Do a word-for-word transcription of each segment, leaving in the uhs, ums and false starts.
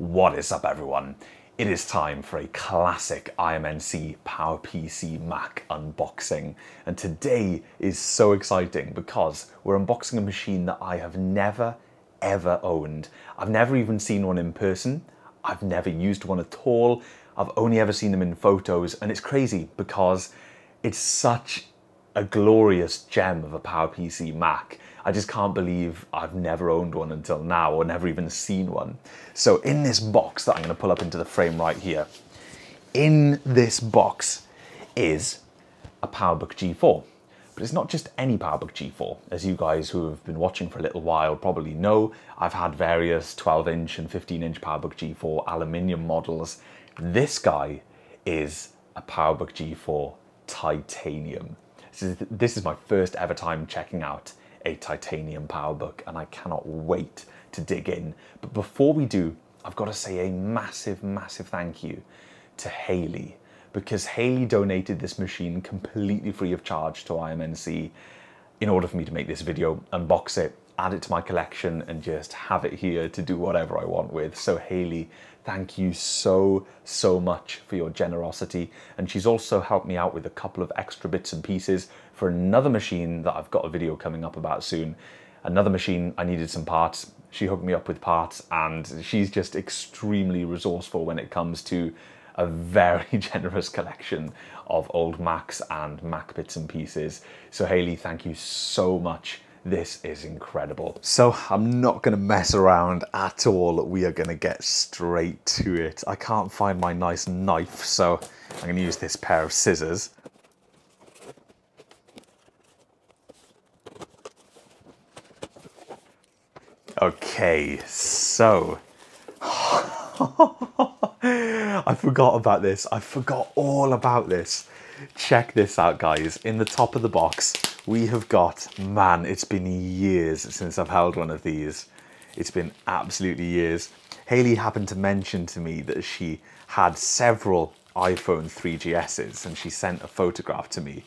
What is up, everyone? It is time for a classic I M N C PowerPC Mac unboxing, and today is so exciting because we're unboxing a machine that I have never ever owned. I've never even seen one in person, I've never used one at all, I've only ever seen them in photos, and it's crazy because it's such a glorious gem of a PowerPC Mac. I just can't believe I've never owned one until now, or never even seen one. So in this box that I'm going to pull up into the frame right here, in this box is a PowerBook G four. But it's not just any PowerBook G four. As you guys who have been watching for a little while probably know, I've had various twelve inch and fifteen inch PowerBook G four aluminium models. This guy is a PowerBook G four Titanium. This is, this is my first ever time checking out a Titanium PowerBook, and I cannot wait to dig in. But before we do, I've got to say a massive, massive thank you to Hayley, because Hayley donated this machine completely free of charge to I M N C in order for me to make this video, unbox it, add it to my collection, and just have it here to do whatever I want with. So Hayley, thank you so, so much for your generosity. And she's also helped me out with a couple of extra bits and pieces for another machine that I've got a video coming up about soon. Another machine, I needed some parts. She hooked me up with parts, and she's just extremely resourceful when it comes to a very generous collection of old Macs and Mac bits and pieces. So Hayley, thank you so much. This is incredible. So I'm not gonna mess around at all. We are gonna get straight to it. I can't find my nice knife, so I'm gonna use this pair of scissors. Okay, so. I forgot about this. I forgot all about this. Check this out, guys. In the top of the box, we have got, man, it's been years since I've held one of these. It's been absolutely years. Hayley happened to mention to me that she had several iPhone three G S's, and she sent a photograph to me,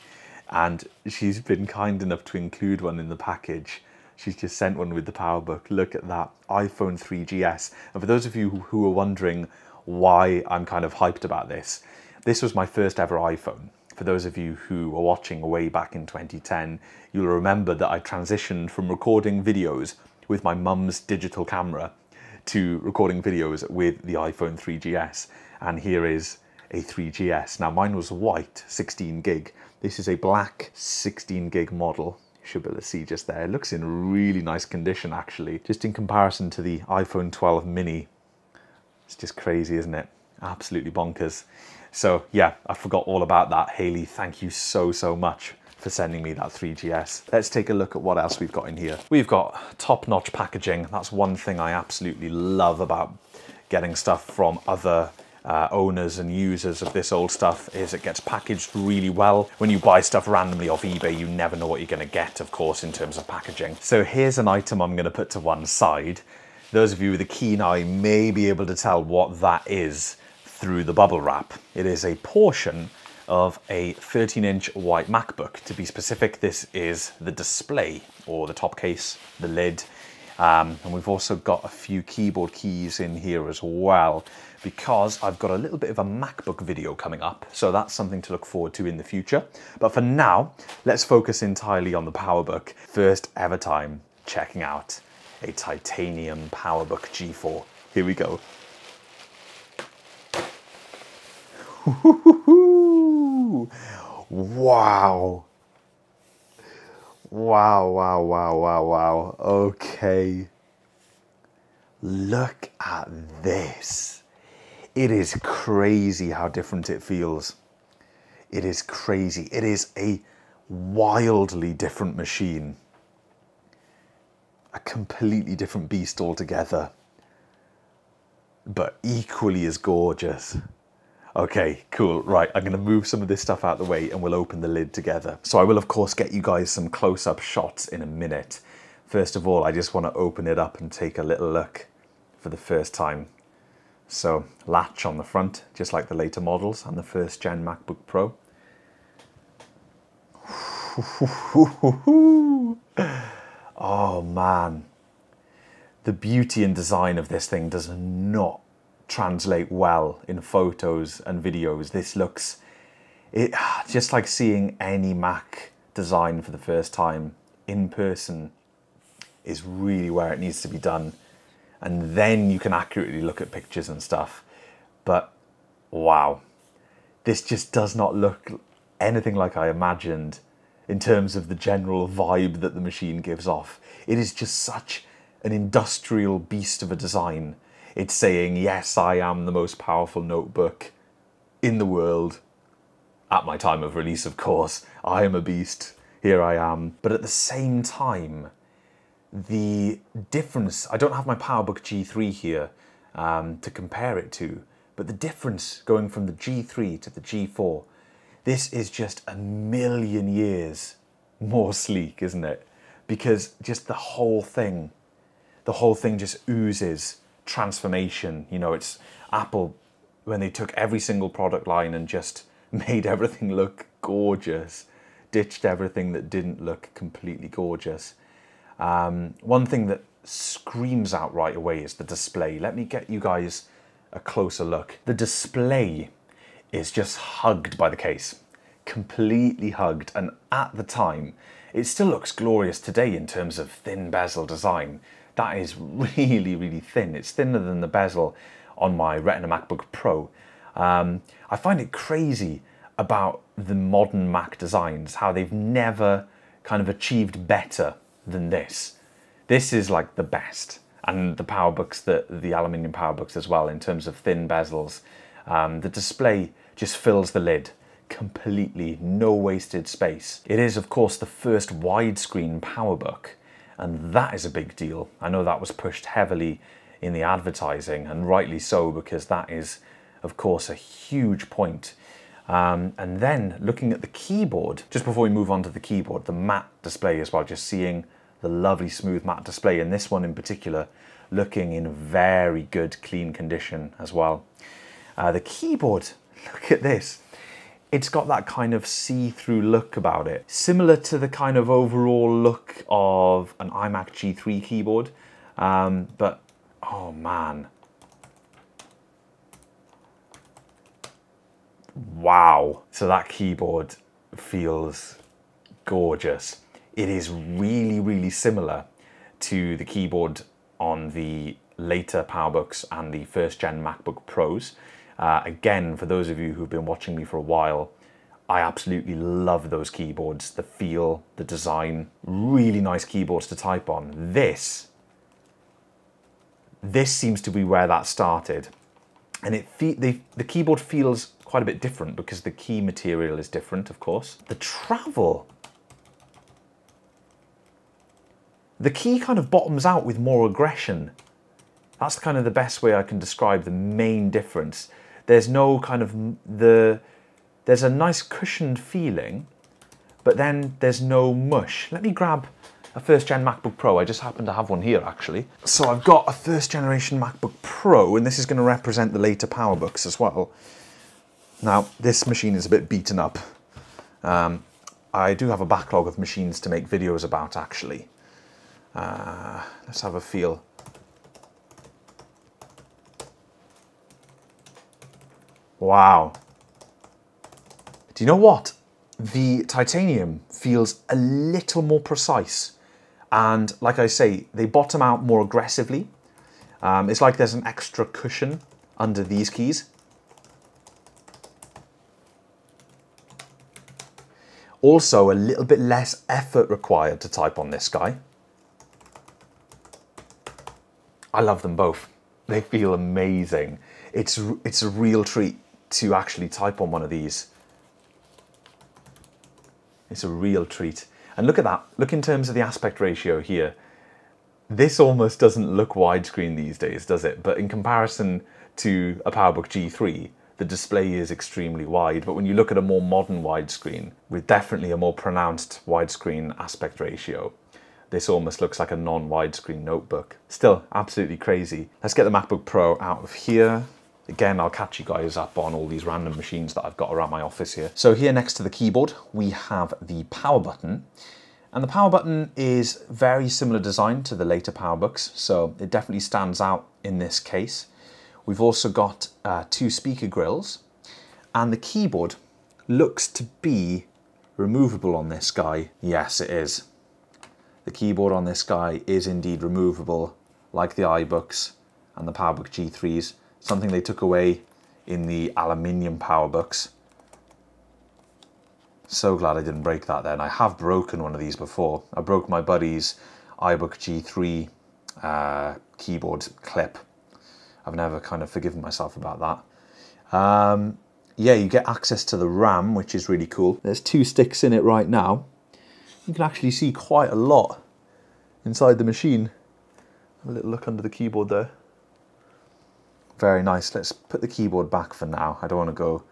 and she's been kind enough to include one in the package. She's just sent one with the PowerBook. Look at that, iPhone three G S. And for those of you who are wondering why I'm kind of hyped about this, this was my first ever iPhone. For those of you who were watching way back in twenty ten, you'll remember that I transitioned from recording videos with my mum's digital camera to recording videos with the iPhone three G S. And here is a three G S. Now mine was white, sixteen gig. This is a black sixteen gig model. You should be able to see just there. It looks in really nice condition, actually. Just in comparison to the iPhone twelve mini. It's just crazy, isn't it? Absolutely bonkers. So yeah, I forgot all about that. Hayley, thank you so, so much for sending me that three G S. Let's take a look at what else we've got in here. We've got top-notch packaging. That's one thing I absolutely love about getting stuff from other uh, owners and users of this old stuff, is it gets packaged really well. When you buy stuff randomly off eBay, you never know what you're gonna get, of course, in terms of packaging. So here's an item I'm gonna put to one side. Those of you with a keen eye may be able to tell what that is through the bubble wrap. It is a portion of a thirteen inch white MacBook. To be specific, this is the display, or the top case, the lid. Um, and we've also got a few keyboard keys in here as well, because I've got a little bit of a MacBook video coming up. So that's something to look forward to in the future. But for now, let's focus entirely on the PowerBook. First ever time checking out a Titanium PowerBook G four. Here we go. Wow. Wow, wow, wow, wow, wow. Okay. Look at this. It is crazy how different it feels. It is crazy. It is a wildly different machine. A completely different beast altogether, but equally as gorgeous. Okay, cool, right, I'm gonna move some of this stuff out of the way and we'll open the lid together. So I will of course get you guys some close-up shots in a minute. First of all, I just wanna open it up and take a little look for the first time. So, latch on the front, just like the later models and the first gen MacBook Pro. Oh man, the beauty and design of this thing does not translate well in photos and videos. This looks it, just like seeing any Mac design for the first time in person is really where it needs to be done. And then you can accurately look at pictures and stuff. But wow, this just does not look anything like I imagined in terms of the general vibe that the machine gives off. It is just such an industrial beast of a design. It's saying, yes, I am the most powerful notebook in the world. At my time of release, of course, I am a beast. Here I am. But at the same time, the difference, I don't have my PowerBook G three here um, to compare it to, but the difference going from the G three to the G four, this is just a million years more sleek, isn't it? Because just the whole thing, the whole thing just oozes transformation. You know, it's Apple, when they took every single product line and just made everything look gorgeous, ditched everything that didn't look completely gorgeous. Um, one thing that screams out right away is the display. Let me get you guys a closer look. The display is just hugged by the case, completely hugged. And at the time, it still looks glorious today in terms of thin bezel design. That is really, really thin. It's thinner than the bezel on my Retina MacBook Pro. Um, I find it crazy about the modern Mac designs, how they've never kind of achieved better than this. This is like the best. And the PowerBooks, the, the aluminium PowerBooks as well, in terms of thin bezels. Um, the display just fills the lid completely, no wasted space. It is, of course, the first widescreen PowerBook, and that is a big deal. I know that was pushed heavily in the advertising, and rightly so, because that is, of course, a huge point. Um, and then looking at the keyboard, just before we move on to the keyboard, the matte display as well, just seeing the lovely smooth matte display, and this one in particular looking in very good clean condition as well. Uh, the keyboard, look at this. It's got that kind of see-through look about it, similar to the kind of overall look of an iMac G three keyboard. Um, but, oh man. Wow. So that keyboard feels gorgeous. It is really, really similar to the keyboard on the later PowerBooks and the first-gen MacBook Pros. Uh, again, for those of you who've been watching me for a while, I absolutely love those keyboards. The feel, the design, really nice keyboards to type on. This, this seems to be where that started. And it fe they, the keyboard feels quite a bit different because the key material is different, of course. The travel. The key kind of bottoms out with more aggression. That's kind of the best way I can describe the main difference. There's no kind of the, there's a nice cushioned feeling, but then there's no mush. Let me grab a first gen MacBook Pro. I just happen to have one here actually. So I've got a first generation MacBook Pro, and this is going to represent the later PowerBooks as well. Now this machine is a bit beaten up. Um, I do have a backlog of machines to make videos about actually. Uh, let's have a feel. Wow. Do you know what? The titanium feels a little more precise. And like I say, they bottom out more aggressively. Um, it's like there's an extra cushion under these keys. Also, a little bit less effort required to type on this guy. I love them both. They feel amazing. It's, it's a real treat to actually type on one of these. It's a real treat. And look at that, look in terms of the aspect ratio here. This almost doesn't look widescreen these days, does it? But in comparison to a PowerBook G three, the display is extremely wide. But when you look at a more modern widescreen, with definitely a more pronounced widescreen aspect ratio, this almost looks like a non-widescreen notebook. Still, absolutely crazy. Let's get the MacBook Pro out of here. Again, I'll catch you guys up on all these random machines that I've got around my office here. So here next to the keyboard, we have the power button. And the power button is very similar design to the later PowerBooks, so it definitely stands out in this case. We've also got uh, two speaker grills, and the keyboard looks to be removable on this guy. Yes, it is. The keyboard on this guy is indeed removable, like the iBooks and the PowerBook G threes, something they took away in the aluminium PowerBooks. So glad I didn't break that then. I have broken one of these before. I broke my buddy's iBook G three uh, keyboard clip. I've never kind of forgiven myself about that. Um, yeah, you get access to the RAM, which is really cool. There's two sticks in it right now. You can actually see quite a lot inside the machine. Have a little look under the keyboard there. Very nice. Let's put the keyboard back for now. I don't want to go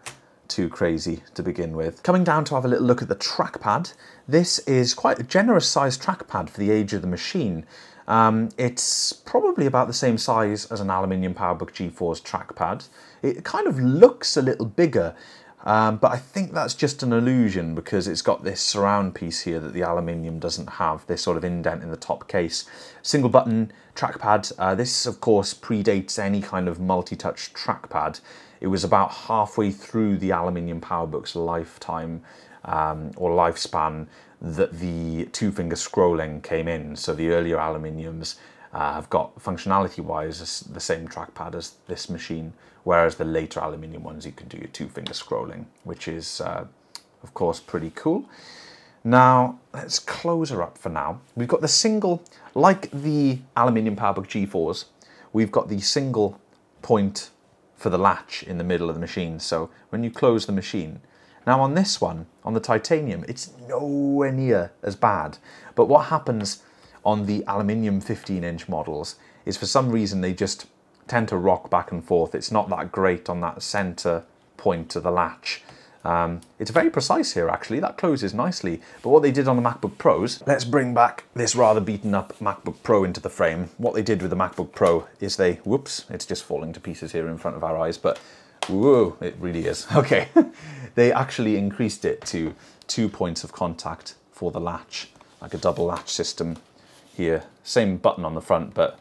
too crazy to begin with. Coming down to have a little look at the trackpad. This is quite a generous sized trackpad for the age of the machine. Um, it's probably about the same size as an aluminium PowerBook G four's trackpad. It kind of looks a little bigger, um, but I think that's just an illusion because it's got this surround piece here that the aluminium doesn't have, this sort of indent in the top case. Single button trackpad. Uh, this, of course, predates any kind of multi-touch trackpad. It was about halfway through the aluminium PowerBook's lifetime um, or lifespan that the two-finger scrolling came in. So the earlier aluminiums uh, have got, functionality-wise, the same trackpad as this machine, whereas the later aluminium ones, you can do your two-finger scrolling, which is, uh, of course, pretty cool. Now, let's close her up for now. We've got the single, like the aluminium PowerBook G fours, we've got the single point for the latch in the middle of the machine. So when you close the machine, now on this one, on the titanium, it's nowhere near as bad. But what happens on the aluminium fifteen inch models is for some reason they just tend to rock back and forth. It's not that great on that center point of the latch. Um, it's very precise here actually, that closes nicely. But what they did on the MacBook Pros, let's bring back this rather beaten up MacBook Pro into the frame. What they did with the MacBook Pro is they, whoops, it's just falling to pieces here in front of our eyes, but whoa, it really is. Okay, they actually increased it to two points of contact for the latch, like a double latch system here. Same button on the front, but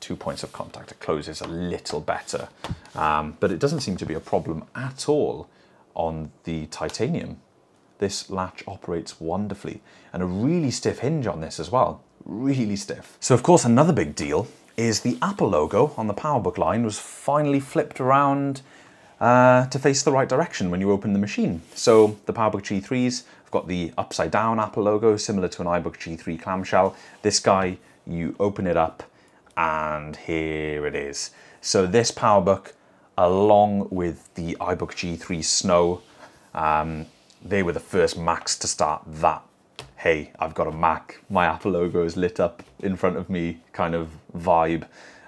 two points of contact. It closes a little better, um, but it doesn't seem to be a problem at all on the titanium. This latch operates wonderfully, and a really stiff hinge on this as well, really stiff. So of course another big deal is the Apple logo on the PowerBook line was finally flipped around Uh, to face the right direction when you open the machine. So the PowerBook G threes have got the upside down Apple logo, similar to an iBook G three clamshell. This guy, you open it up and here it is. So this PowerBook, along with the iBook G three Snow, um, they were the first Macs to start that, hey, I've got a Mac, my Apple logo is lit up in front of me kind of vibe,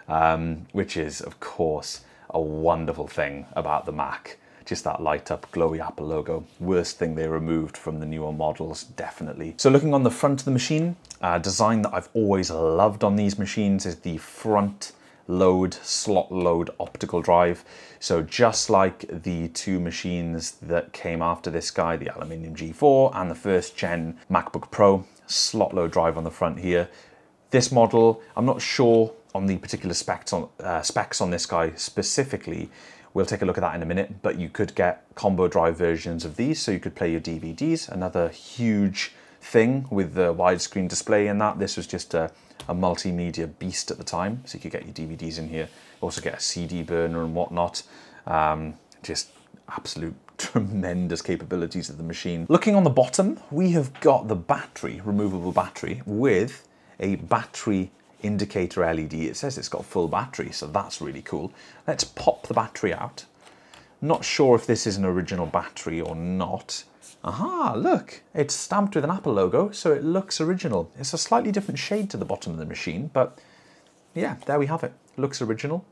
um, which is, of course, a wonderful thing about the Mac, just that light up glowy Apple logo. Worst thing they removed from the newer models, definitely. So looking on the front of the machine, uh, design that I've always loved on these machines is the front load, slot load optical drive. So just like the two machines that came after this guy, the aluminium G four and the first gen MacBook Pro, slot load drive on the front here. This model, I'm not sure on the particular specs on, uh, specs on this guy specifically. We'll take a look at that in a minute, but you could get combo drive versions of these, so you could play your D V Ds, another huge thing with the widescreen display in that. This was just a, a multimedia beast at the time, so you could get your D V Ds in here, also get a C D burner and whatnot. Um, just absolute tremendous capabilities of the machine. Looking on the bottom, we have got the battery, removable battery, with a battery indicator L E D. It says it's got full battery, so that's really cool. Let's pop the battery out. Not sure if this is an original battery or not. Aha, look, it's stamped with an Apple logo, so it looks original. It's a slightly different shade to the bottom of the machine, but yeah, there we have it. Looks original,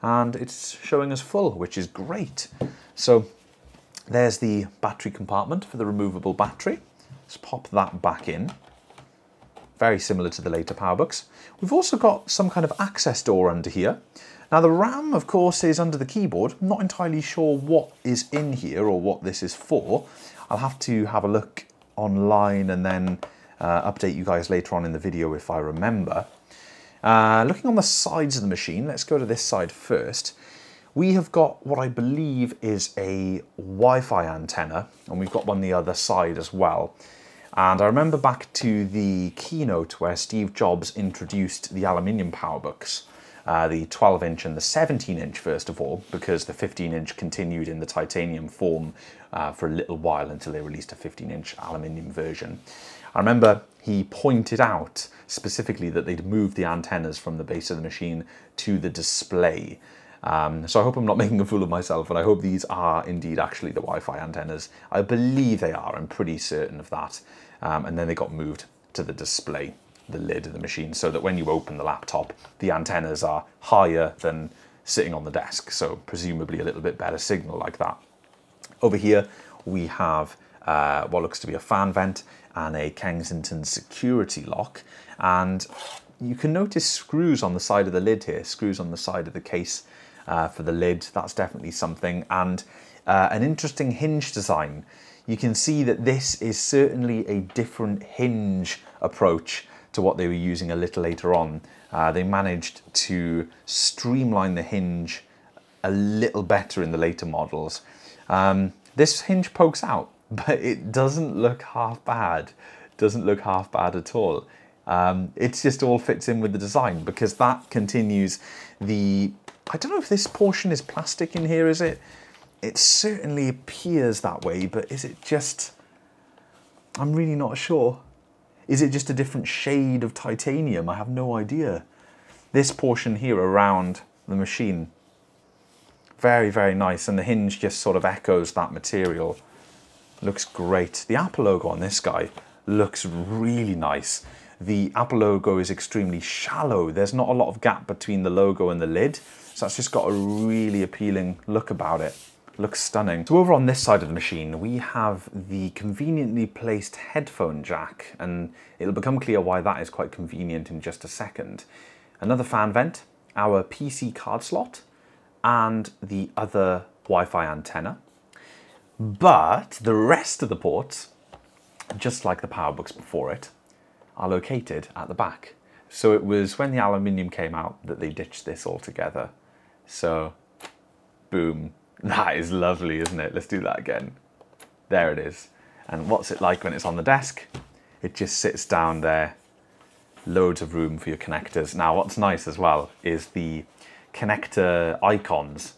and it's showing us full, which is great. So there's the battery compartment for the removable battery. Let's pop that back in. Very similar to the later PowerBooks. We've also got some kind of access door under here. Now the RAM, of course, is under the keyboard. I'm not entirely sure what is in here or what this is for. I'll have to have a look online and then uh, update you guys later on in the video if I remember. Uh, looking on the sides of the machine, let's go to this side first. we have got what I believe is a Wi-Fi antenna, and we've got one the other side as well. And I remember back to the keynote where Steve Jobs introduced the aluminium PowerBooks, uh, the twelve inch and the seventeen inch first of all, because the fifteen inch continued in the titanium form uh, for a little while until they released a fifteen inch aluminium version. I remember he pointed out specifically that they'd moved the antennas from the base of the machine to the display. Um, so I hope I'm not making a fool of myself, and I hope these are indeed actually the Wi-Fi antennas. I believe they are, I'm pretty certain of that. Um, and then they got moved to the display, the lid of the machine, so that when you open the laptop, the antennas are higher than sitting on the desk, so presumably a little bit better signal like that. Over here, we have uh, what looks to be a fan vent and a Kensington security lock, and you can notice screws on the side of the lid here, screws on the side of the case uh, for the lid. That's definitely something, and uh, an interesting hinge design. You can see that this is certainly a different hinge approach to what they were using a little later on. Uh, they managed to streamline the hinge a little better in the later models. Um, this hinge pokes out, but it doesn't look half bad. Doesn't look half bad at all. Um, it just all fits in with the design, because that continues the... I don't know if this portion is plastic in here, is it? It certainly appears that way, but is it just... I'm really not sure. Is it just a different shade of titanium? I have no idea. This portion here around the machine, very, very nice, and the hinge just sort of echoes that material. Looks great. The Apple logo on this guy looks really nice. The Apple logo is extremely shallow. There's not a lot of gap between the logo and the lid, so that's just got a really appealing look about it. Looks stunning. So over on this side of the machine, we have the conveniently placed headphone jack, and it'll become clear why that is quite convenient in just a second. Another fan vent, our P C card slot, and the other Wi-Fi antenna. But the rest of the ports, just like the PowerBooks before it, are located at the back. So it was when the aluminium came out that they ditched this altogether. So, boom. That is lovely, isn't it? Let's do that again. There it is. And what's it like when it's on the desk? It just sits down there. Loads of room for your connectors. Now, what's nice as well is the connector icons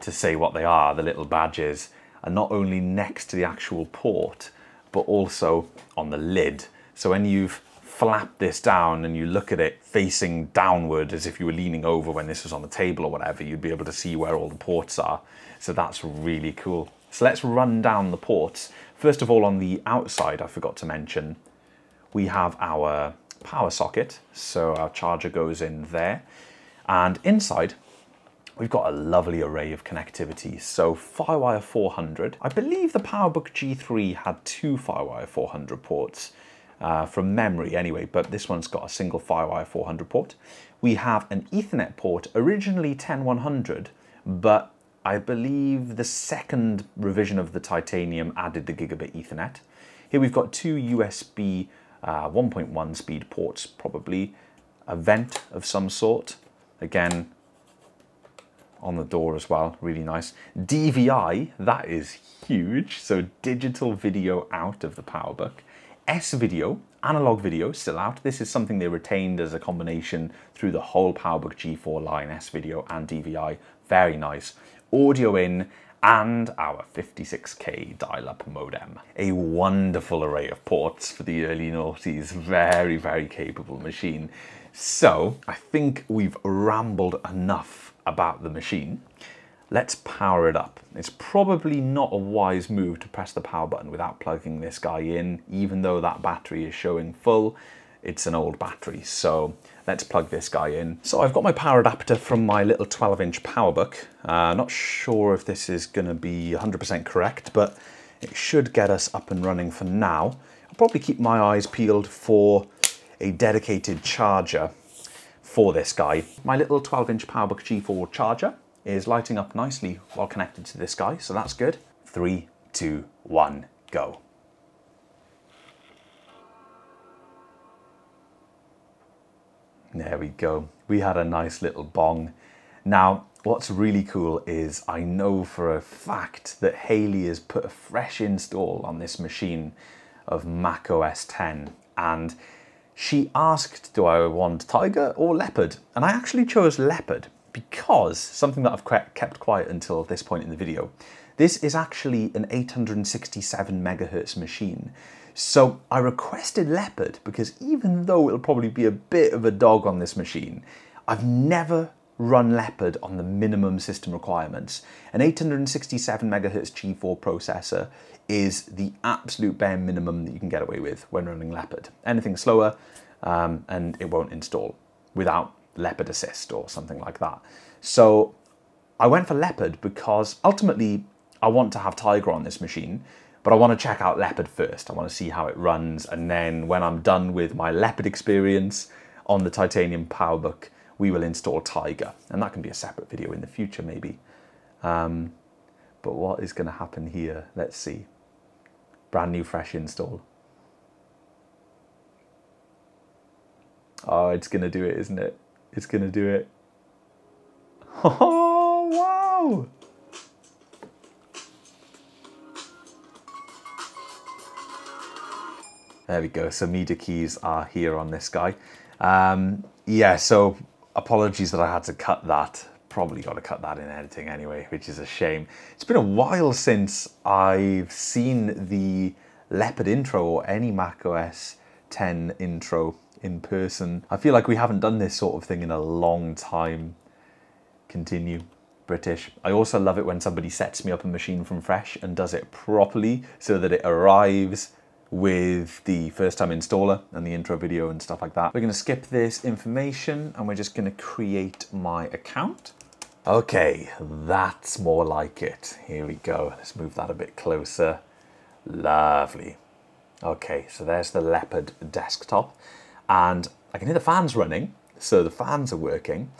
to say what they are, the little badges, are not only next to the actual port, but also on the lid. So when you've flapped this down and you look at it facing downward as if you were leaning over when this was on the table or whatever, you'd be able to see where all the ports are. So that's really cool. So let's run down the ports. First of all, on the outside, I forgot to mention, we have our power socket. So our charger goes in there. And inside, we've got a lovely array of connectivity. So Firewire four hundred. I believe the PowerBook G three had two Firewire four hundred ports. Uh, from memory anyway, but this one's got a single Firewire four hundred port. We have an Ethernet port, originally ten one hundred, but I believe the second revision of the titanium added the gigabit Ethernet. Here we've got two U S B uh, one point one speed ports, probably a vent of some sort, again on the door as well, really nice. D V I, that is huge, so digital video out of the PowerBook. S-Video, analog video, still out. This is something they retained as a combination through the whole PowerBook G four line, S-Video and D V I, very nice. Audio in, and our fifty-six K dial-up modem. A wonderful array of ports for the early noughties, very, very capable machine. So, I think we've rambled enough about the machine. Let's power it up. It's probably not a wise move to press the power button without plugging this guy in, even though that battery is showing full. It's an old battery, so let's plug this guy in. So I've got my power adapter from my little twelve inch PowerBook. Uh, not sure if this is gonna be one hundred percent correct, but it should get us up and running for now. I'll probably keep my eyes peeled for a dedicated charger for this guy. My little twelve inch PowerBook G four charger is lighting up nicely while connected to this guy, so that's good. Three, two, one, go. There we go. We had a nice little bong. Now, What's really cool is I know for a fact that Hayley has put a fresh install on this machine of Mac O S ten, and she asked, do I want Tiger or Leopard? And I actually chose Leopard because, something that I've kept quiet until this point in the video, this is actually an eight hundred sixty-seven megahertz machine. So I requested Leopard because even though it'll probably be a bit of a dog on this machine, I've never run Leopard on the minimum system requirements. An eight hundred sixty-seven megahertz G four processor is the absolute bare minimum that you can get away with when running Leopard. Anything slower um, and it won't install without Leopard Assist or something like that. So I went for Leopard because ultimately I want to have Tiger on this machine, but I want to check out Leopard first. I want to see how it runs, and then when I'm done with my Leopard experience on the Titanium PowerBook, we will install Tiger, and that can be a separate video in the future maybe. Um, but what is going to happen here? Let's see. Brand new fresh install. Oh, it's going to do it, isn't it? It's going to do it. Oh, wow! There we go, so media keys are here on this guy. Um, yeah, so apologies that I had to cut that. Probably got to cut that in editing anyway, which is a shame. It's been a while since I've seen the Leopard intro or any Mac O S ten intro in person. I feel like we haven't done this sort of thing in a long time. Continue. British. I also love it when somebody sets me up a machine from fresh and does it properly so that it arrives with the first time installer and the intro video and stuff like that. We're going to skip this information and we're just going to create my account. Okay, that's more like it. Here we go. Let's move that a bit closer. Lovely. Okay, so there's the Leopard desktop, and I can hear the fans running, so the fans are working,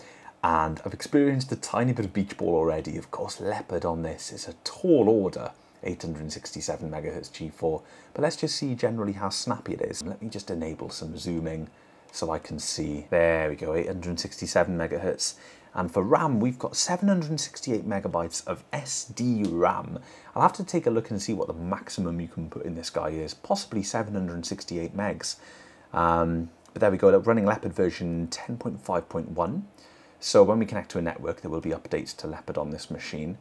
and I've experienced a tiny bit of beach ball already. Of course, Leopard on this is a tall order, eight hundred sixty-seven megahertz G four, but let's just see generally how snappy it is. Let me just enable some zooming so I can see. There we go, eight hundred sixty-seven megahertz. And for RAM, we've got seven hundred sixty-eight megabytes of S D RAM. I'll have to take a look and see what the maximum you can put in this guy is, possibly seven hundred sixty-eight megs. Um, but there we go, running Leopard version ten point five point one. So when we connect to a network, there will be updates to Leopard on this machine.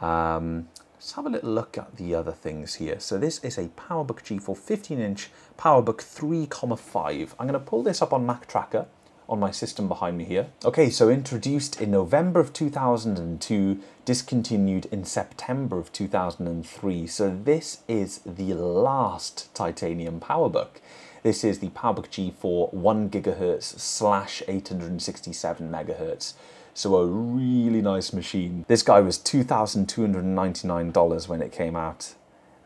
Um, let's have a little look at the other things here. So this is a PowerBook G four fifteen inch PowerBook three point five. I'm going to pull this up on MacTracker on my system behind me here. Okay, so introduced in November of two thousand two, discontinued in September of two thousand three. So this is the last Titanium PowerBook. This is the PowerBook G four one gigahertz slash eight hundred sixty-seven megahertz. So a really nice machine. This guy was two thousand two hundred ninety-nine dollars when it came out,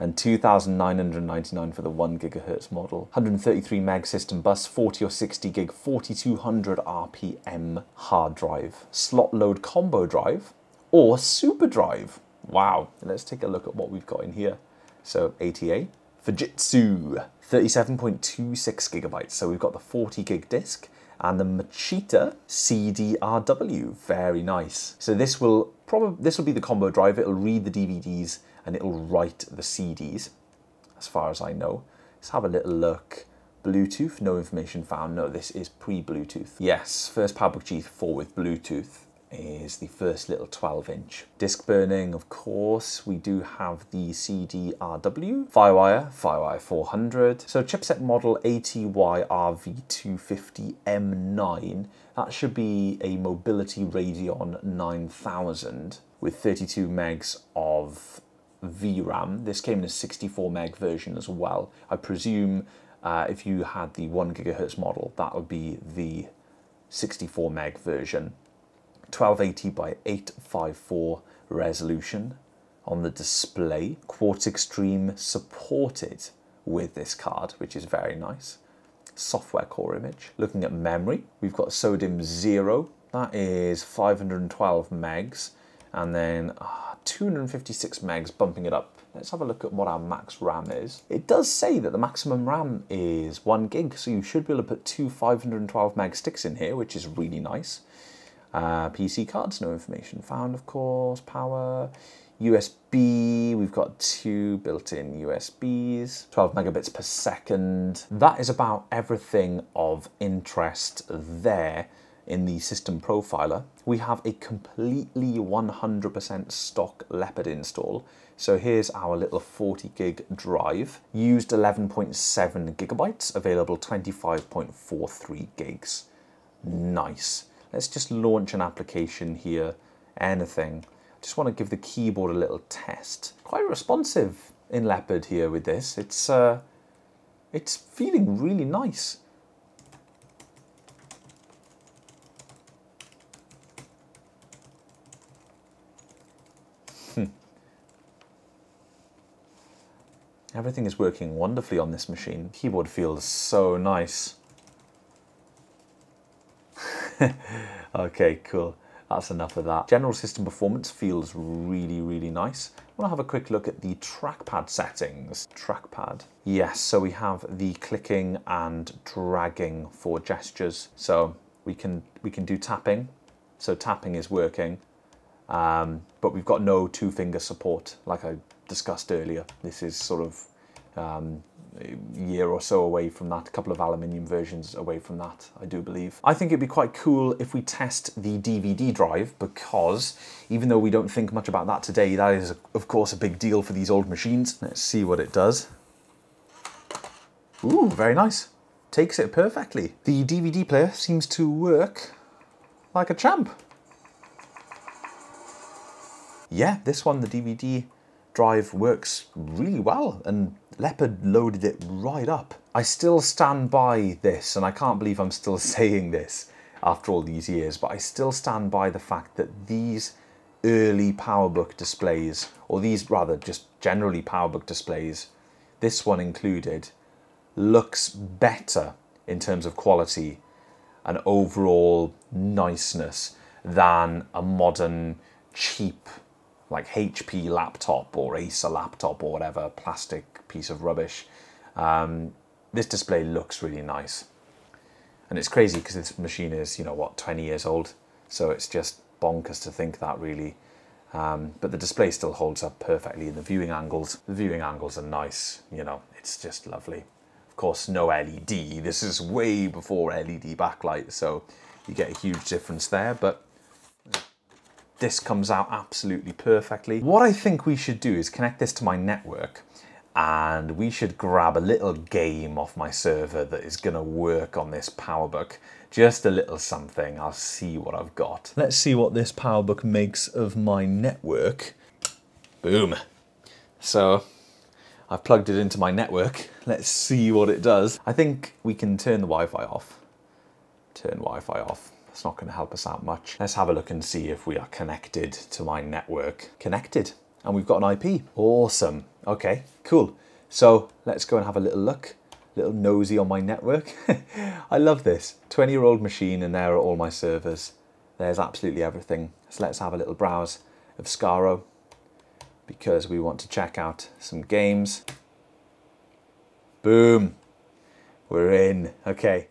and two thousand nine hundred ninety-nine dollars for the one gigahertz model. one hundred thirty-three meg system bus, forty or sixty gig, forty-two hundred R P M hard drive, slot load combo drive, or super drive. Wow, let's take a look at what we've got in here. So A T A, Fujitsu, thirty-seven point two six gigabytes. So we've got the forty gig disc and the Machita C D R W, very nice. So this will probably, this will be the combo drive. It'll read the D V Ds and it'll write the C Ds, as far as I know. Let's have a little look. Bluetooth, no information found. No, this is pre-Bluetooth. Yes, first PowerBook G four with Bluetooth is the first little twelve inch. Disc burning, of course, we do have the C D R W, Firewire, Firewire four hundred. So chipset model A T Y R V two fifty M nine, that should be a Mobility Radeon nine thousand with thirty-two megs of V RAM. This came in a sixty-four meg version as well. I presume uh, if you had the one gigahertz model, that would be the sixty-four meg version. twelve eighty by eight fifty-four resolution on the display. Quartz Extreme supported with this card, which is very nice. Software core image. Looking at memory, we've got SODIMM zero. That is five hundred twelve megs. And then ah, two hundred fifty-six megs, bumping it up. Let's have a look at what our max RAM is. It does say that the maximum RAM is one gig, so you should be able to put two five hundred twelve meg sticks in here, which is really nice. Uh, P C cards, no information found, of course. Power, U S B, we've got two built-in U S Bs, twelve megabits per second. That is about everything of interest there in the system profiler. We have a completely one hundred percent stock Leopard install. So here's our little forty gig drive, used eleven point seven gigabytes, available twenty-five point four three gigs. Nice. Let's just launch an application here, anything. Just want to give the keyboard a little test. Quite responsive in Leopard here with this. It's uh, it's feeling really nice. Hmm. Everything is working wonderfully on this machine. Keyboard feels so nice. Okay, cool. That's enough of that. General system performance feels really, really nice. I want to have a quick look at the trackpad settings. Trackpad. Yes, so we have the clicking and dragging for gestures. So we can we can do tapping. So tapping is working, um, but we've got no two-finger support, like I discussed earlier. This is sort of Um, a year or so away from that, a couple of aluminium versions away from that, I do believe. I think it'd be quite cool if we test the D V D drive, because even though we don't think much about that today, that is of course a big deal for these old machines. Let's see what it does. Ooh, very nice. Takes it perfectly. The D V D player seems to work like a champ. Yeah, this one, the D V D drive, works really well, and Leopard loaded it right up. I still stand by this, and I can't believe I'm still saying this after all these years, but I still stand by the fact that these early PowerBook displays, or these rather just generally PowerBook displays, this one included, looks better in terms of quality and overall niceness than a modern cheap like H P laptop or Acer laptop or whatever plastic piece of rubbish. Um, this display looks really nice. And it's crazy because this machine is, you know what, twenty years old. So it's just bonkers to think that, really. Um, but the display still holds up perfectly, and the viewing angles. The viewing angles are nice, you know, it's just lovely. Of course, no L E D. This is way before L E D backlight, so you get a huge difference there, but this comes out absolutely perfectly. What I think we should do is connect this to my network, and we should grab a little game off my server that is gonna work on this PowerBook. Just a little something, I'll see what I've got. Let's see what this PowerBook makes of my network. Boom. So I've plugged it into my network. Let's see what it does. I think we can turn the Wi-Fi off. Turn Wi-Fi off. It's not going to help us out much. Let's have a look and see if we are connected to my network. Connected, and we've got an I P. Awesome. Okay, cool. So let's go and have a little look, a little nosy on my network. I love this. twenty year old machine, and there are all my servers. There's absolutely everything. So let's have a little browse of Scaro, because we want to check out some games. Boom, we're in. Okay.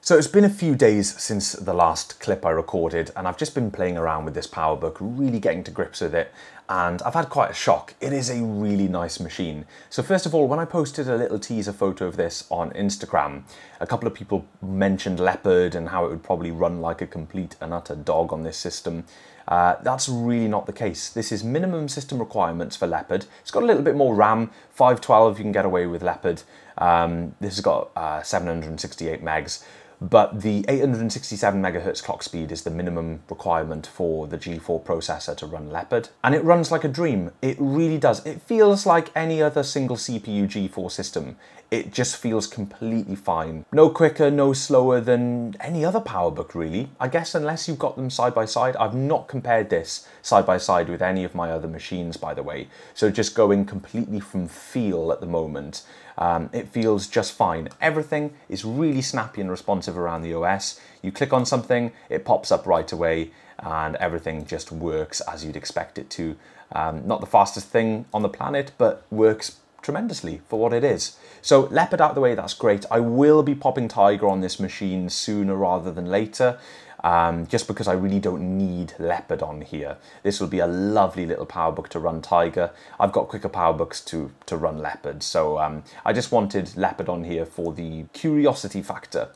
So it's been a few days since the last clip I recorded, and I've just been playing around with this PowerBook, really getting to grips with it, and I've had quite a shock. It is a really nice machine. So first of all, when I posted a little teaser photo of this on Instagram, a couple of people mentioned Leopard and how it would probably run like a complete and utter dog on this system. Uh, that's really not the case. This is minimum system requirements for Leopard. It's got a little bit more RAM, five twelve you can get away with Leopard. Um, this has got uh, seven hundred sixty-eight megs. But the eight hundred sixty-seven megahertz clock speed is the minimum requirement for the G four processor to run Leopard. And it runs like a dream. It really does. It feels like any other single C P U G four system. It just feels completely fine. No quicker, no slower than any other PowerBook, really. I guess unless you've got them side by side. I've not compared this side by side with any of my other machines, by the way. So just going completely from feel at the moment. Um, it feels just fine. Everything is really snappy and responsive around the O S. You click on something, it pops up right away, and everything just works as you'd expect it to. Um, not the fastest thing on the planet, but works tremendously for what it is. So Leopard out the way, that's great. I will be popping Tiger on this machine sooner rather than later, um, just because I really don't need Leopard on here. This will be a lovely little PowerBook to run Tiger. I've got quicker PowerBooks to, to run Leopard, so um, I just wanted Leopard on here for the curiosity factor.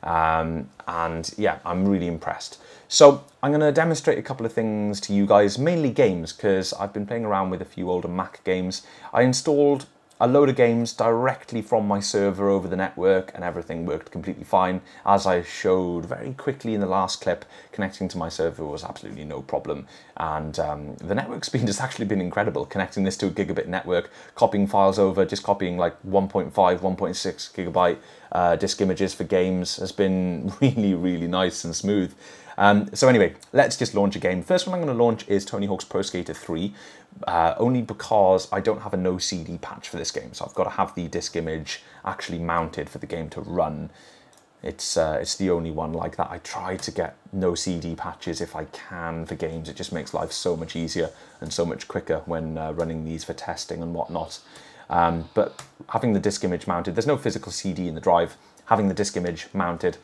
Um, and yeah, I'm really impressed. So I'm going to demonstrate a couple of things to you guys, mainly games, because I've been playing around with a few older Mac games. I installed a load of games directly from my server over the network and everything worked completely fine. As I showed very quickly in the last clip, connecting to my server was absolutely no problem. And um, the network speed has actually been incredible, connecting this to a gigabit network, copying files over, just copying like one point five, one point six gigabyte uh, disk images for games has been really, really nice and smooth. Um, so anyway, let's just launch a game. First one I'm going to launch is Tony Hawk's Pro Skater three, uh, only because I don't have a no C D patch for this game, so I've got to have the disk image actually mounted for the game to run. It's, uh, it's the only one like that. I try to get no C D patches if I can for games. It just makes life so much easier and so much quicker when uh, running these for testing and whatnot. Um, but having the disk image mounted, there's no physical C D in the drive, having the disk image mounted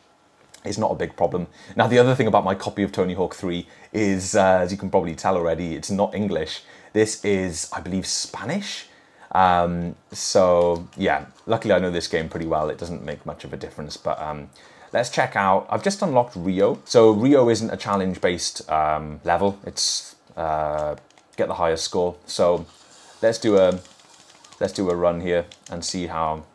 is not a big problem. Now, the other thing about my copy of Tony Hawk three is, uh, as you can probably tell already, it's not English. This is, I believe, Spanish. Um, so yeah, luckily I know this game pretty well. It doesn't make much of a difference, but um, let's check out. I've just unlocked Rio. So Rio isn't a challenge-based um, level. It's uh, get the highest score. So let's do a let's do a run here and see how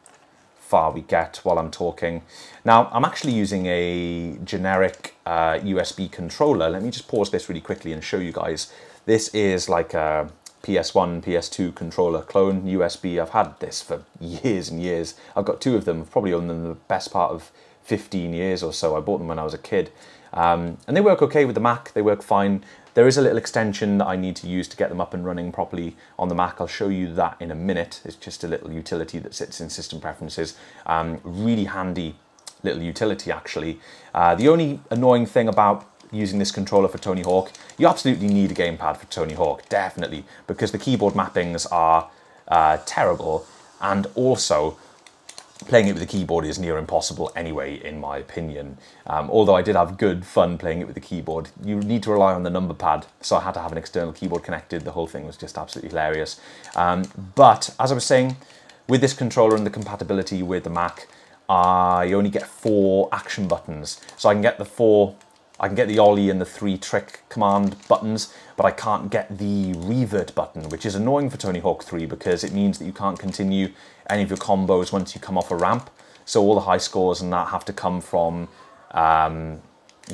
far we get while I'm talking. Now, I'm actually using a generic uh, U S B controller. Let me just pause this really quickly and show you guys. This is like a P S one, P S two controller clone, U S B. I've had this for years and years. I've got two of them. I've probably owned them the best part of fifteen years or so. I bought them when I was a kid. Um, and they work okay with the Mac, they work fine. There is a little extension that I need to use to get them up and running properly on the Mac. I'll show you that in a minute. It's just a little utility that sits in System Preferences. Um, really handy little utility, actually. Uh, the only annoying thing about using this controller for Tony Hawk, you absolutely need a gamepad for Tony Hawk, definitely, because the keyboard mappings are uh, terrible, and also playing it with the keyboard is near impossible anyway, in my opinion. Um, although I did have good fun playing it with the keyboard, you need to rely on the number pad, so I had to have an external keyboard connected. The whole thing was just absolutely hilarious. Um, but as I was saying, with this controller and the compatibility with the Mac, I only get four action buttons. So I can get the four, I can get the ollie and the three trick command buttons, but I can't get the revert button, which is annoying for Tony Hawk three because it means that you can't continue any of your combos once you come off a ramp. So all the high scores and that have to come from um,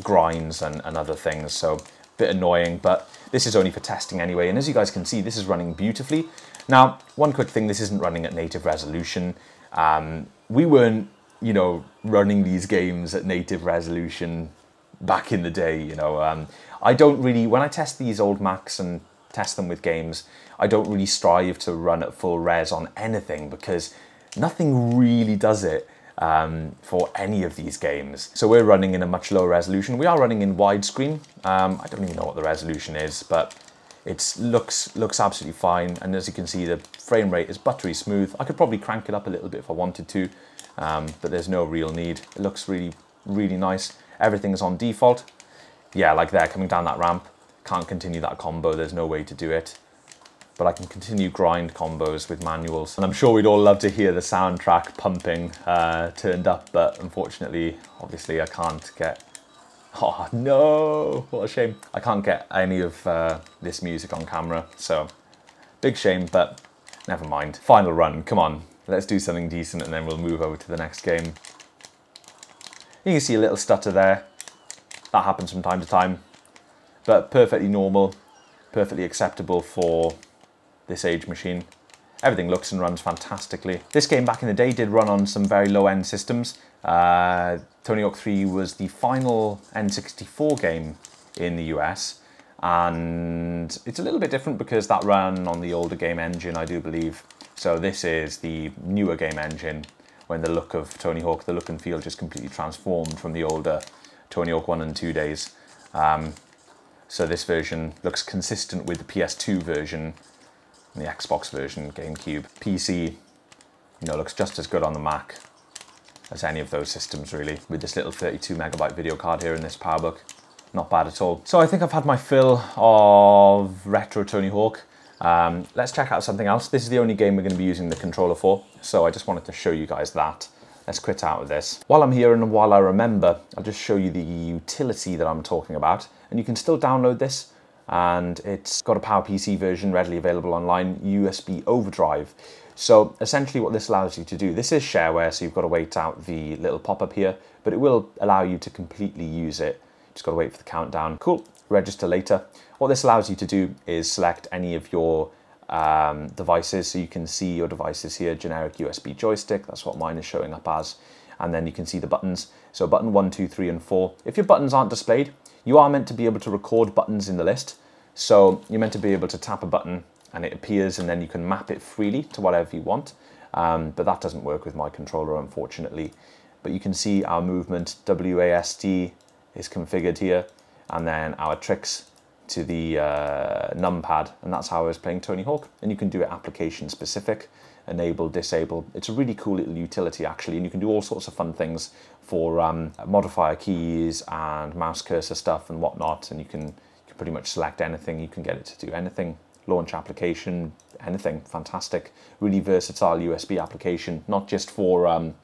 grinds and, and other things. So a bit annoying, but this is only for testing anyway. And as you guys can see, this is running beautifully. Now, one quick thing, this isn't running at native resolution. Um, we weren't, you know, running these games at native resolution back in the day, you know. Um, I don't really, when I test these old Macs and test them with games, I don't really strive to run at full res on anything because nothing really does it um, for any of these games. So we're running in a much lower resolution. We are running in widescreen. Um, I don't even know what the resolution is, but it looks, looks absolutely fine. And as you can see, the frame rate is buttery smooth. I could probably crank it up a little bit if I wanted to, um, but there's no real need. It looks really, really nice. Everything is on default. Yeah, like there, coming down that ramp. Can't continue that combo, there's no way to do it. But I can continue grind combos with manuals. And I'm sure we'd all love to hear the soundtrack pumping uh, turned up, but unfortunately, obviously I can't get, oh no, what a shame. I can't get any of uh, this music on camera, so big shame, but never mind. Final run, come on, let's do something decent and then we'll move over to the next game. You can see a little stutter there. That happens from time to time, but perfectly normal, perfectly acceptable for this age machine. Everything looks and runs fantastically. This game back in the day did run on some very low-end systems. Uh, Tony Hawk three was the final N sixty-four game in the U S, and it's a little bit different because that ran on the older game engine, I do believe. So this is the newer game engine, when the look of Tony Hawk, the look and feel just completely transformed from the older Tony Hawk one and two days. Um, so this version looks consistent with the P S two version, the Xbox version, GameCube. P C, you know, looks just as good on the Mac as any of those systems really, with this little thirty-two megabyte video card here in this PowerBook. Not bad at all. So I think I've had my fill of retro Tony Hawk. Um, let's check out something else. This is the only game we're going to be using the controller for, so I just wanted to show you guys that. Let's quit out of this. While I'm here and while I remember, I'll just show you the utility that I'm talking about. And you can still download this, and it's got a PowerPC version readily available online, U S B overdrive. So essentially what this allows you to do, this is shareware, so you've got to wait out the little pop-up here, but it will allow you to completely use it. Just got to wait for the countdown. Cool, register later. What this allows you to do is select any of your um, devices. So you can see your devices here, generic U S B joystick, that's what mine is showing up as. And then you can see the buttons. So button one, two, three, and four. If your buttons aren't displayed, you are meant to be able to record buttons in the list. So you're meant to be able to tap a button and it appears, and then you can map it freely to whatever you want. Um, but that doesn't work with my controller, unfortunately. But you can see our movement, W A S D, is configured here, and then our tricks to the uh, numpad, and that's how I was playing Tony Hawk. And you can do it application specific, enable, disable. It's a really cool little utility actually, and you can do all sorts of fun things for um, modifier keys and mouse cursor stuff and whatnot, and you can, you can pretty much select anything, you can get it to do anything. Launch application, anything, fantastic. Really versatile U S B application, not just for, um,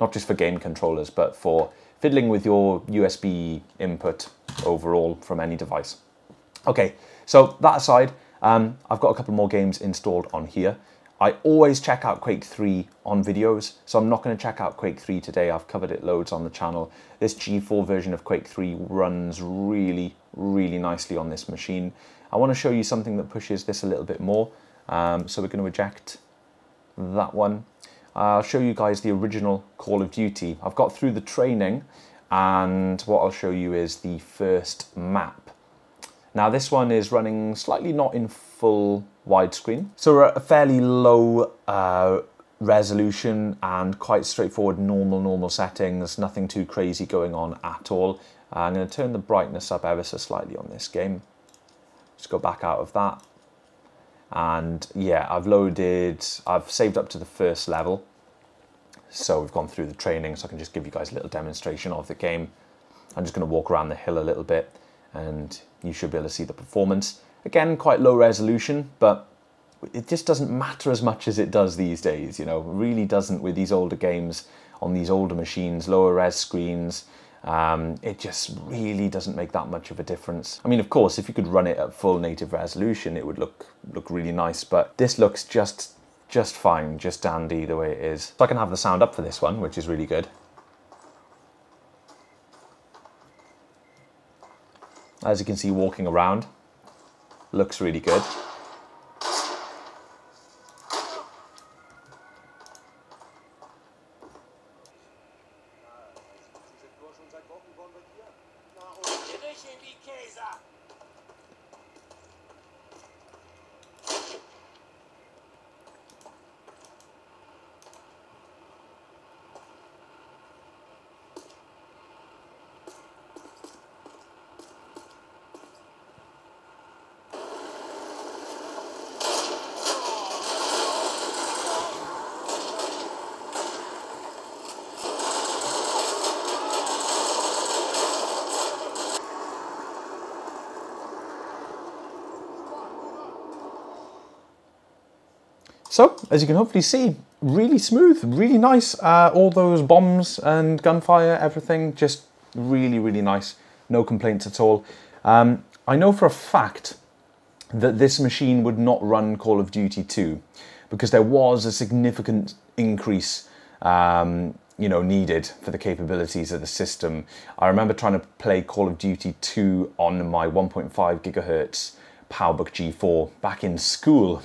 not just for game controllers, but for fiddling with your U S B input overall from any device. Okay, so that aside, um, I've got a couple more games installed on here. I always check out Quake three on videos, so I'm not going to check out Quake three today. I've covered it loads on the channel. This G four version of Quake three runs really, really nicely on this machine. I want to show you something that pushes this a little bit more. Um, so we're going to eject that one. I'll show you guys the original Call of Duty. I've got through the training, and what I'll show you is the first map. Now this one is running slightly not in full widescreen, so we're at a fairly low uh, resolution and quite straightforward normal, normal settings, nothing too crazy going on at all. I'm gonna turn the brightness up ever so slightly on this game. Just go back out of that. And yeah, I've loaded, I've saved up to the first level. So we've gone through the training, so I can just give you guys a little demonstration of the game. I'm just gonna walk around the hill a little bit and you should be able to see the performance. Again, quite low resolution, but it just doesn't matter as much as it does these days, you know, it really doesn't with these older games on these older machines, lower res screens. Um, it just really doesn't make that much of a difference. I mean, of course, if you could run it at full native resolution, it would look look really nice, but this looks just just fine, just dandy the way it is. So I can have the sound up for this one, which is really good. As you can see, walking around looks really good. So, as you can hopefully see, really smooth, really nice. Uh, all those bombs and gunfire, everything, just really, really nice. No complaints at all. Um, I know for a fact that this machine would not run Call of Duty two because there was a significant increase um, you know, needed for the capabilities of the system. I remember trying to play Call of Duty two on my one point five gigahertz PowerBook G four back in school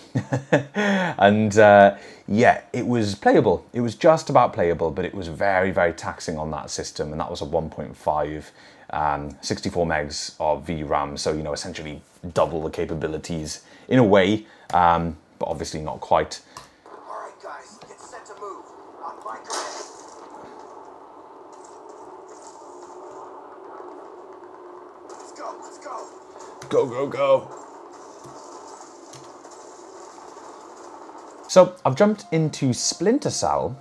and uh, yeah, it was playable, it was just about playable, but it was very very taxing on that system, and that was a one point five um, sixty-four megs of V RAM, so you know, essentially double the capabilities in a way, um, but obviously not quite. All right guys, get set to move. Let's go, let's go, go, go, go. So I've jumped into Splinter Cell,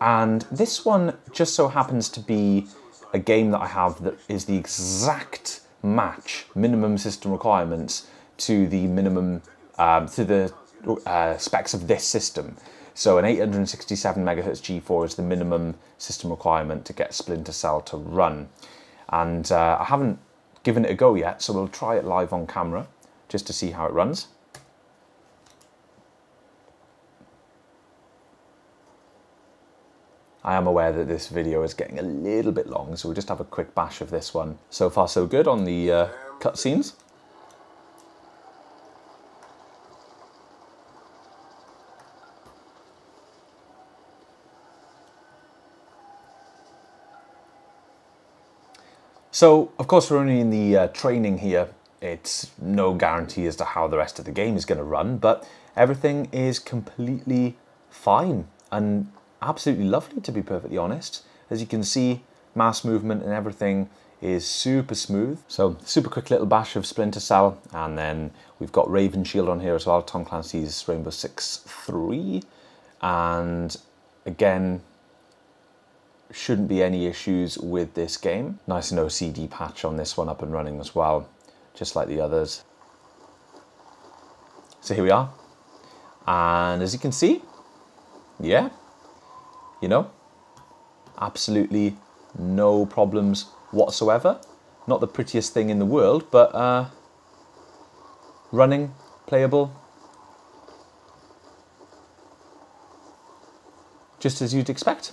and this one just so happens to be a game that I have that is the exact match, minimum system requirements, to the minimum, um, to the uh, specs of this system. So an eight hundred sixty-seven megahertz G four is the minimum system requirement to get Splinter Cell to run. And uh, I haven't given it a go yet, so we'll try it live on camera just to see how it runs. I am aware that this video is getting a little bit long, so we'll just have a quick bash of this one. So far so good on the uh, cutscenes. So, of course, we're only in the uh, training here. It's no guarantee as to how the rest of the game is going to run, but everything is completely fine and absolutely lovely, to be perfectly honest. As you can see, mass movement and everything is super smooth. So, super quick little bash of Splinter Cell, and then we've got Raven Shield on here as well, Tom Clancy's Rainbow Six three, and again, shouldn't be any issues with this game. Nice and O C D patch on this one up and running as well, just like the others. So here we are, and as you can see, yeah, you know, absolutely no problems whatsoever. Not the prettiest thing in the world, but uh, running, playable, just as you'd expect.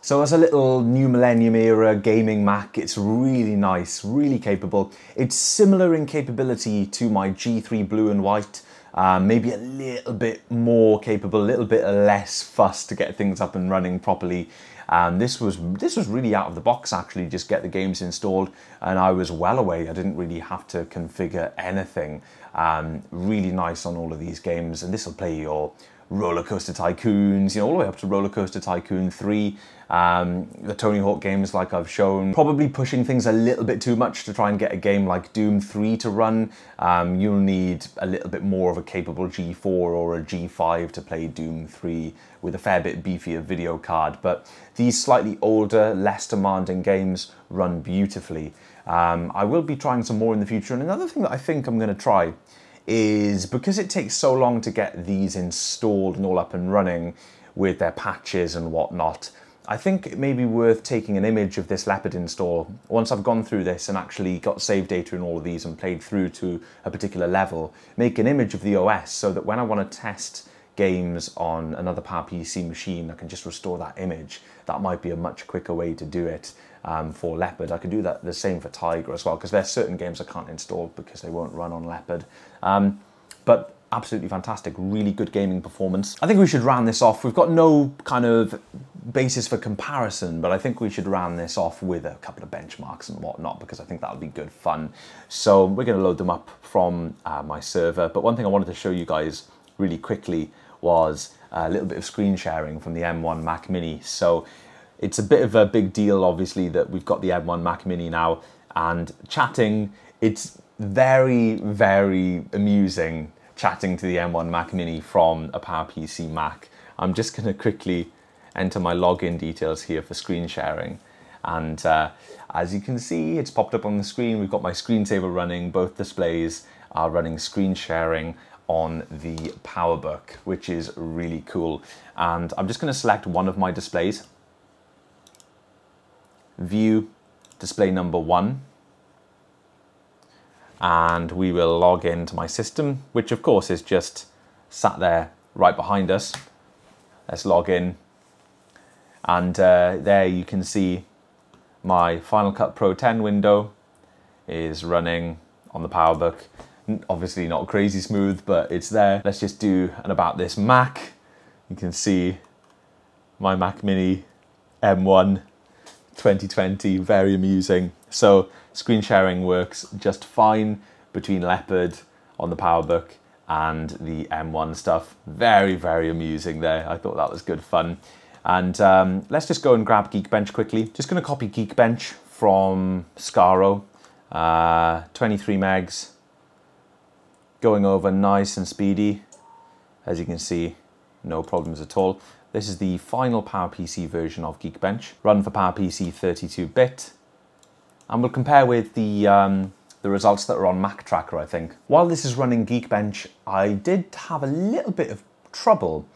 So as a little new millennium era gaming Mac, it's really nice, really capable. It's similar in capability to my G three Blue and White, uh, maybe a little bit more capable, a little bit less fuss to get things up and running properly. Um, this was this was really out of the box, actually, just get the games installed, and I was well away. I didn't really have to configure anything. Um, really nice on all of these games, and this will play your Roller Coaster Tycoons, you know, all the way up to Roller Coaster Tycoon three, um, the Tony Hawk games like I've shown. Probably pushing things a little bit too much to try and get a game like Doom three to run. Um, you'll need a little bit more of a capable G four or a G five to play Doom three with a fair bit beefier video card, but these slightly older, less demanding games run beautifully. Um, I will be trying some more in the future, and another thing that I think I'm going to try is, because it takes so long to get these installed and all up and running with their patches and whatnot, I think it may be worth taking an image of this Leopard install once I've gone through this and actually got save data in all of these and played through to a particular level. Make an image of the O S so that when I want to test games on another PowerPC machine, I can just restore that image. That might be a much quicker way to do it. Um, for Leopard, I could do that the same for Tiger as well, because there's certain games I can't install because they won't run on Leopard. Um, but absolutely fantastic, really good gaming performance. I think we should round this off. We've got no kind of basis for comparison, but I think we should round this off with a couple of benchmarks and whatnot, because I think that'll be good fun. So we're going to load them up from uh, my server. But one thing I wanted to show you guys really quickly was a little bit of screen sharing from the M one Mac Mini. So it's a bit of a big deal, obviously, that we've got the M one Mac Mini now, and chatting, it's very, very amusing chatting to the M one Mac Mini from a PowerPC Mac. I'm just going to quickly enter my login details here for screen sharing. And uh, as you can see, it's popped up on the screen. We've got my screensaver running. Both displays are running screen sharing on the PowerBook, which is really cool. And I'm just going to select one of my displays. View display number one, and we will log into my system, which of course is just sat there right behind us. Let's log in, and uh, there you can see my Final Cut Pro ten window is running on the PowerBook. Obviously not crazy smooth, but it's there. Let's just do an About This Mac. You can see my Mac Mini M one twenty twenty, very amusing. So screen sharing works just fine between Leopard on the PowerBook and the M one stuff. Very, very amusing there. I thought that was good fun. And um, let's just go and grab Geekbench quickly. Just going to copy Geekbench from Scaro, uh, twenty-three megs, going over nice and speedy. As you can see, no problems at all. This is the final PowerPC version of Geekbench, run for PowerPC thirty-two bit, and we'll compare with the um, the results that are on MacTracker, I think. While this is running Geekbench, I did have a little bit of trouble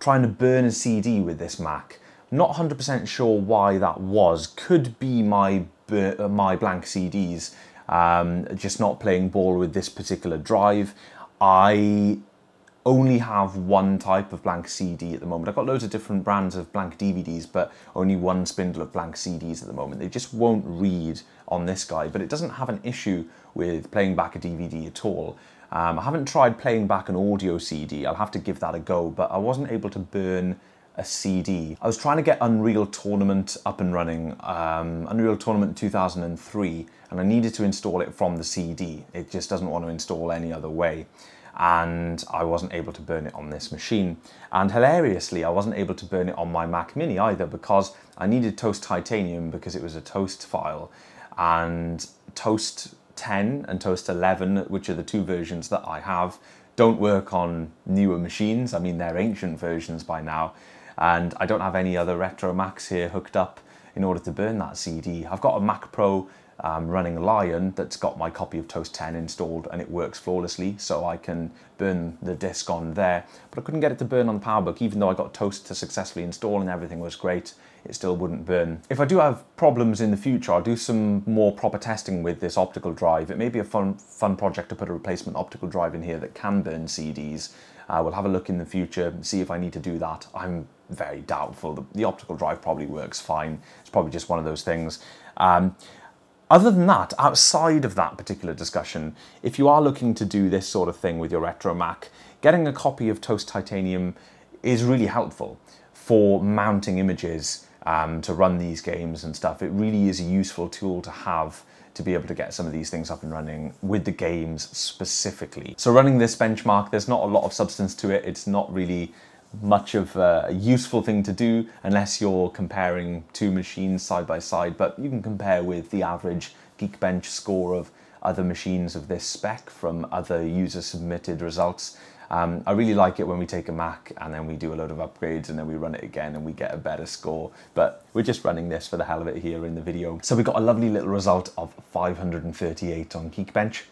trying to burn a C D with this Mac. Not one hundred percent sure why that was. Could be my uh, my blank C Ds um, just not playing ball with this particular drive. I only have one type of blank C D at the moment. I've got loads of different brands of blank D V Ds, but only one spindle of blank C Ds at the moment. They just won't read on this guy, but it doesn't have an issue with playing back a D V D at all. Um, I haven't tried playing back an audio C D. I'll have to give that a go, but I wasn't able to burn a C D. I was trying to get Unreal Tournament up and running, um, Unreal Tournament two thousand three, and I needed to install it from the C D. It just doesn't want to install any other way. And I wasn't able to burn it on this machine. And hilariously, I wasn't able to burn it on my Mac mini either, because I needed Toast Titanium because it was a Toast file. And Toast ten and Toast eleven, which are the two versions that I have, don't work on newer machines. I mean, they're ancient versions by now. And I don't have any other retro Macs here hooked up in order to burn that C D. I've got a Mac Pro Um, running Lion that's got my copy of Toast ten installed, and it works flawlessly, so I can burn the disc on there, but I couldn't get it to burn on PowerBook. Even though I got Toast to successfully install and everything was great, it still wouldn't burn. If I do have problems in the future, I'll do some more proper testing with this optical drive. It may be a fun, fun project to put a replacement optical drive in here that can burn C Ds. Uh, we'll have a look in the future, see if I need to do that. I'm very doubtful. The, the optical drive probably works fine. It's probably just one of those things. Um, Other than that, outside of that particular discussion, if you are looking to do this sort of thing with your retro Mac, getting a copy of Toast Titanium is really helpful for mounting images um, to run these games and stuff. It really is a useful tool to have to be able to get some of these things up and running with the games specifically. So running this benchmark, there's not a lot of substance to it. It's not really much of a useful thing to do unless you're comparing two machines side by side, but you can compare with the average Geekbench score of other machines of this spec from other user submitted results. Um, I really like it when we take a Mac and then we do a load of upgrades and then we run it again and we get a better score, but we're just running this for the hell of it here in the video. So we got a lovely little result of five hundred thirty-eight on Geekbench,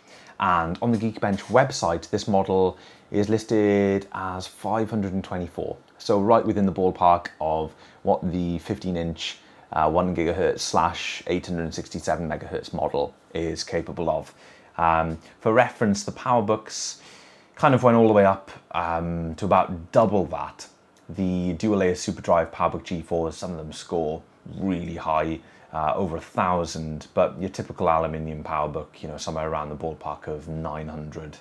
and on the Geekbench website this model is listed as five hundred twenty-four, so right within the ballpark of what the fifteen inch uh, one gigahertz slash eight hundred sixty-seven megahertz model is capable of. Um, for reference, the PowerBooks kind of went all the way up um, to about double that. The dual layer SuperDrive PowerBook G four, some of them score really high, uh, over a thousand, but your typical aluminium PowerBook, you know, somewhere around the ballpark of nine hundred,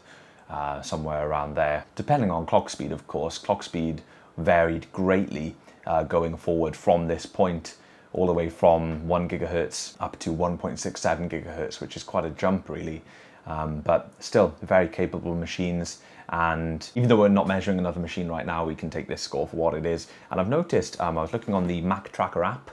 uh, somewhere around there. Depending on clock speed, of course. Clock speed varied greatly uh, going forward from this point, all the way from one gigahertz up to one point six seven gigahertz, which is quite a jump really. Um, but still very capable machines, and even though we're not measuring another machine right now, we can take this score for what it is. And I've noticed, um, I was looking on the MacTracker app,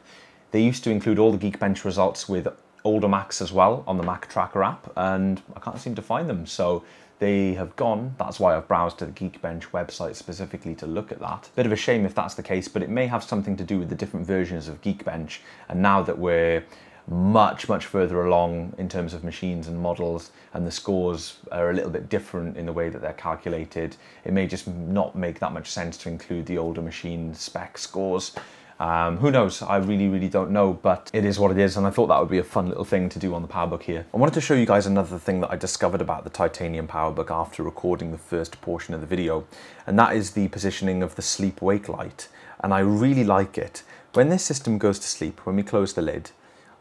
they used to include all the Geekbench results with older Macs as well on the MacTracker app, and I can't seem to find them, so they have gone. That's why I've browsed to the Geekbench website specifically to look at that. Bit of a shame if that's the case, but it may have something to do with the different versions of Geekbench, and now that we're much, much further along in terms of machines and models, and the scores are a little bit different in the way that they're calculated, it may just not make that much sense to include the older machine spec scores. Um, who knows? I really, really don't know, but it is what it is, and I thought that would be a fun little thing to do on the PowerBook here. I wanted to show you guys another thing that I discovered about the Titanium PowerBook after recording the first portion of the video, and that is the positioning of the sleep-wake light, and I really like it. When this system goes to sleep, when we close the lid,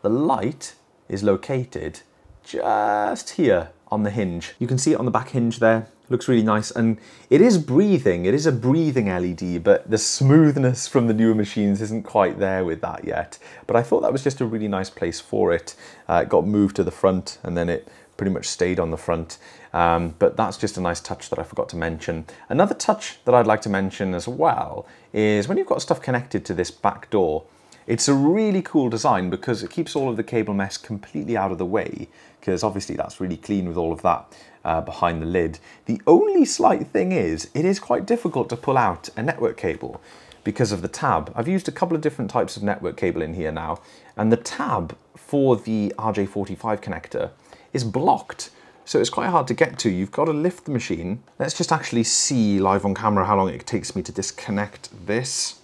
the light is located just here on the hinge. You can see it on the back hinge there. It looks really nice, and it is breathing. It is a breathing L E D, but the smoothness from the newer machines isn't quite there with that yet. But I thought that was just a really nice place for it. Uh, it got moved to the front, and then it pretty much stayed on the front. Um, but that's just a nice touch that I forgot to mention. Another touch that I'd like to mention as well is when you've got stuff connected to this back door, it's a really cool design because it keeps all of the cable mess completely out of the way, because obviously that's really clean with all of that uh, behind the lid. The only slight thing is, it is quite difficult to pull out a network cable because of the tab. I've used a couple of different types of network cable in here now, and the tab for the R J forty-five connector is blocked, so it's quite hard to get to. You've got to lift the machine. Let's just actually see live on camera how long it takes me to disconnect this.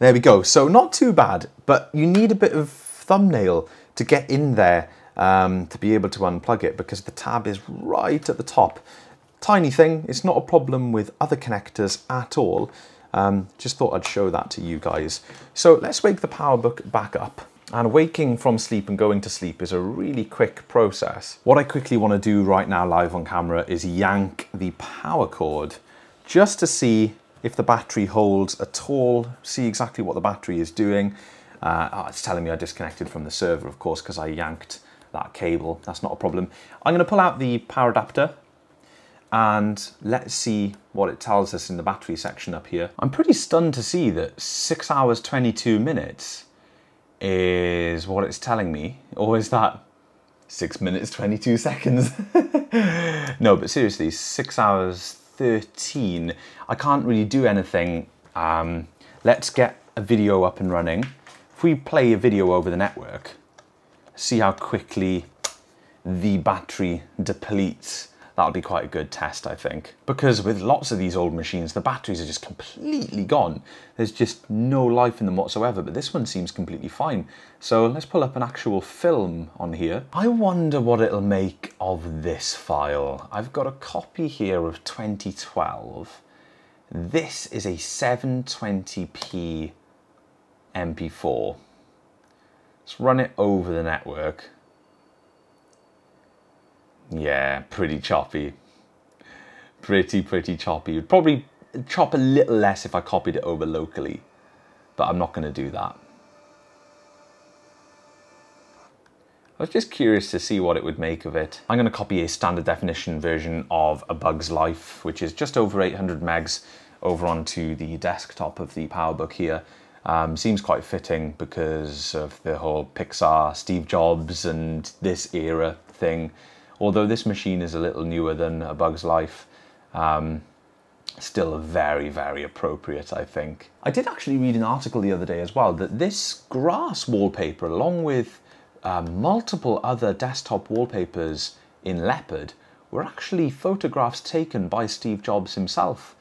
There we go, so not too bad, but you need a bit of thumbnail to get in there um, to be able to unplug it because the tab is right at the top. Tiny thing, it's not a problem with other connectors at all. Um, just thought I'd show that to you guys. So let's wake the PowerBook back up. And waking from sleep and going to sleep is a really quick process. What I quickly want to do right now live on camera is yank the power cord just to see if the battery holds at all, see exactly what the battery is doing. Uh, oh, it's telling me I disconnected from the server, of course, because I yanked that cable. That's not a problem. I'm going to pull out the power adapter and let's see what it tells us in the battery section up here. I'm pretty stunned to see that six hours twenty-two minutes is what it's telling me, or is that six minutes twenty-two seconds? No, but seriously, six hours thirteen. I can't really do anything. Um, let's get a video up and running. If we play a video over the network, see how quickly the battery depletes. That'll be quite a good test, I think, because with lots of these old machines, the batteries are just completely gone. There's just no life in them whatsoever, but this one seems completely fine. So let's pull up an actual film on here. I wonder what it'll make of this file. I've got a copy here of twenty twelve. This is a seven twenty p M P four. Let's run it over the network. Yeah, pretty choppy. Pretty, pretty choppy. Would probably chop a little less if I copied it over locally, but I'm not going to do that. I was just curious to see what it would make of it. I'm going to copy a standard definition version of A Bug's Life, which is just over eight hundred megs, over onto the desktop of the PowerBook here. Um, seems quite fitting because of the whole Pixar, Steve Jobs and this era thing. Although this machine is a little newer than A Bug's Life, um, still very, very appropriate, I think. I did actually read an article the other day as well that this grass wallpaper, along with uh, multiple other desktop wallpapers in Leopard, were actually photographs taken by Steve Jobs himself.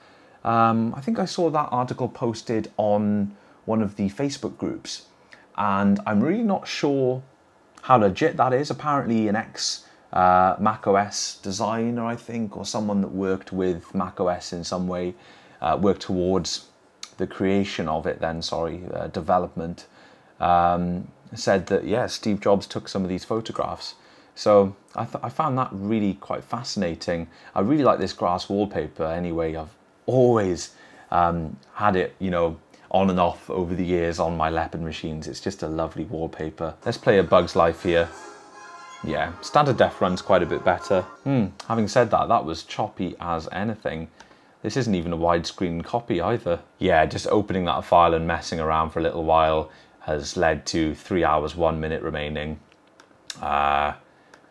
Um, I think I saw that article posted on one of the Facebook groups, and I'm really not sure how legit that is. Apparently an ex Uh, Mac O S designer, I think, or someone that worked with Mac O S in some way, uh, worked towards the creation of it then, sorry, uh, development, um, said that, yeah, Steve Jobs took some of these photographs. So I, th I found that really quite fascinating. I really like this grass wallpaper anyway. I've always um, had it, you know, on and off over the years on my Leopard machines. It's just a lovely wallpaper. Let's play A Bug's Life here. Yeah, standard def runs quite a bit better. Hmm, having said that, that was choppy as anything. This isn't even a widescreen copy either. Yeah, just opening that file and messing around for a little while has led to three hours, one minute remaining. Uh,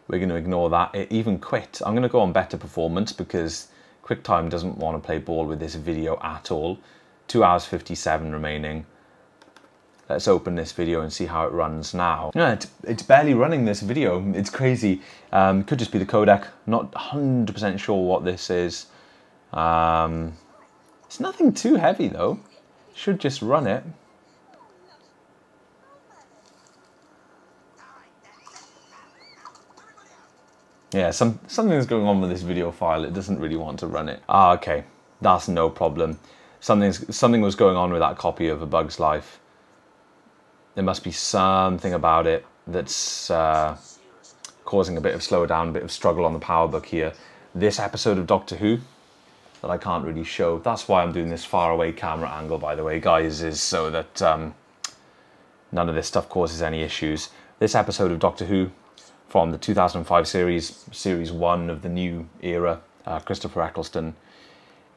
we're going to ignore that. It even quit. I'm going to go on better performance because QuickTime doesn't want to play ball with this video at all. two hours fifty-seven remaining. Let's open this video and see how it runs now. No, it's, it's barely running this video. It's crazy. Um, could just be the codec. Not one hundred percent sure what this is. Um, it's nothing too heavy though. Should just run it. Yeah, some, something's going on with this video file. It doesn't really want to run it. Ah, okay. That's no problem. Something's, something was going on with that copy of A Bug's Life. There must be something about it that's uh, causing a bit of slowdown, a bit of struggle on the PowerBook here. This episode of Doctor Who that I can't really show. That's why I'm doing this faraway camera angle, by the way, guys, is so that um, none of this stuff causes any issues. This episode of Doctor Who from the two thousand five series, series one of the new era, uh, Christopher Eccleston,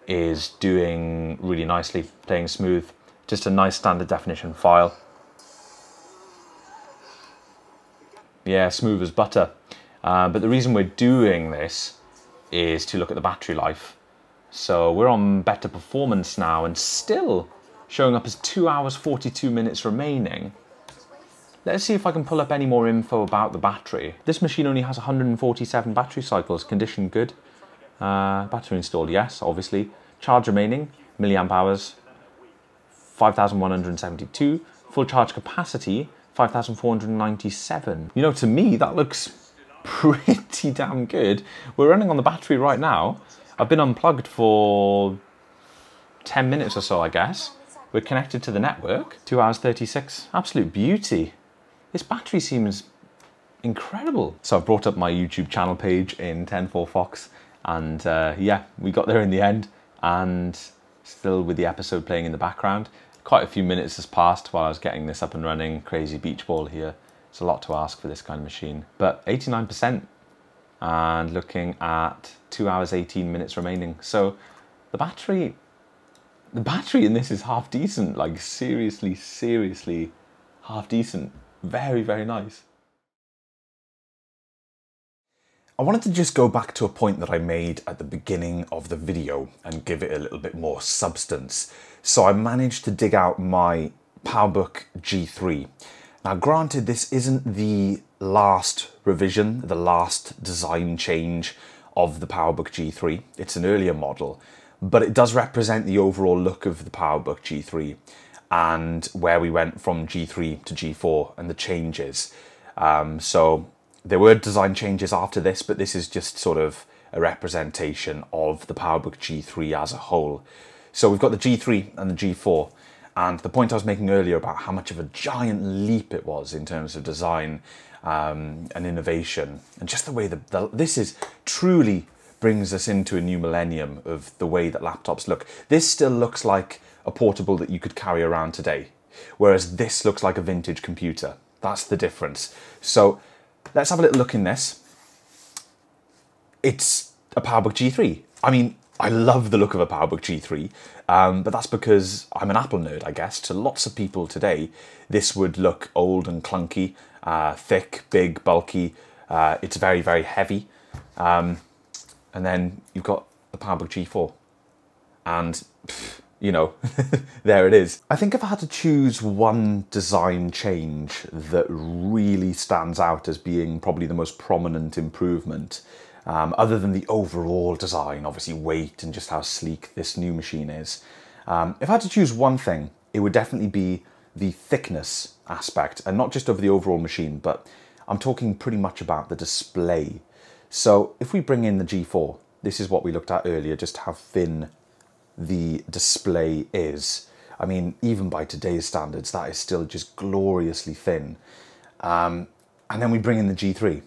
is doing really nicely, playing smooth. Just a nice standard definition file. Yeah, smooth as butter. Uh, but the reason we're doing this is to look at the battery life. So we're on better performance now and still showing up as two hours forty-two minutes remaining. Let's see if I can pull up any more info about the battery. This machine only has one hundred forty-seven battery cycles, condition good. Uh, battery installed, yes, obviously. Charge remaining, milliamp hours, five thousand one hundred seventy-two. Full charge capacity, five thousand four hundred ninety-seven. You know, to me, that looks pretty damn good. We're running on the battery right now. I've been unplugged for ten minutes or so, I guess. We're connected to the network. two hours thirty-six, absolute beauty. This battery seems incredible. So I've brought up my YouTube channel page in ten four Fox, and uh, yeah, we got there in the end, and still with the episode playing in the background. Quite a few minutes has passed while I was getting this up and running. Crazy beach ball here. It's a lot to ask for this kind of machine, but eighty-nine percent and looking at two hours eighteen minutes remaining. So the battery, the battery in this is half decent, like seriously, seriously half decent. Very, very nice. I wanted to just go back to a point that I made at the beginning of the video and give it a little bit more substance. So I managed to dig out my PowerBook G three. Now granted, this isn't the last revision, the last design change of the PowerBook G three. It's an earlier model, but it does represent the overall look of the PowerBook G three and where we went from G three to G four and the changes. Um, so there were design changes after this, but this is just sort of a representation of the PowerBook G three as a whole. So we've got the G three and the G four, and the point I was making earlier about how much of a giant leap it was in terms of design um, and innovation, and just the way that the, this is truly brings us into a new millennium of the way that laptops look. This still looks like a portable that you could carry around today, whereas this looks like a vintage computer. That's the difference. So let's have a little look in this. It's a PowerBook G three. I mean, I love the look of a PowerBook G three, um, but that's because I'm an Apple nerd, I guess. To lots of people today, this would look old and clunky, uh, thick, big, bulky. Uh, it's very, very heavy. Um, and then you've got the PowerBook G four. And, pff, you know, there it is. I think if I had to choose one design change that really stands out as being probably the most prominent improvement, um, other than the overall design, obviously weight and just how sleek this new machine is, um, if I had to choose one thing, it would definitely be the thickness aspect, and not just of the overall machine, but I'm talking pretty much about the display. So if we bring in the G four, this is what we looked at earlier, just how thin the display is. I mean, even by today's standards, that is still just gloriously thin. Um, and then we bring in the G three.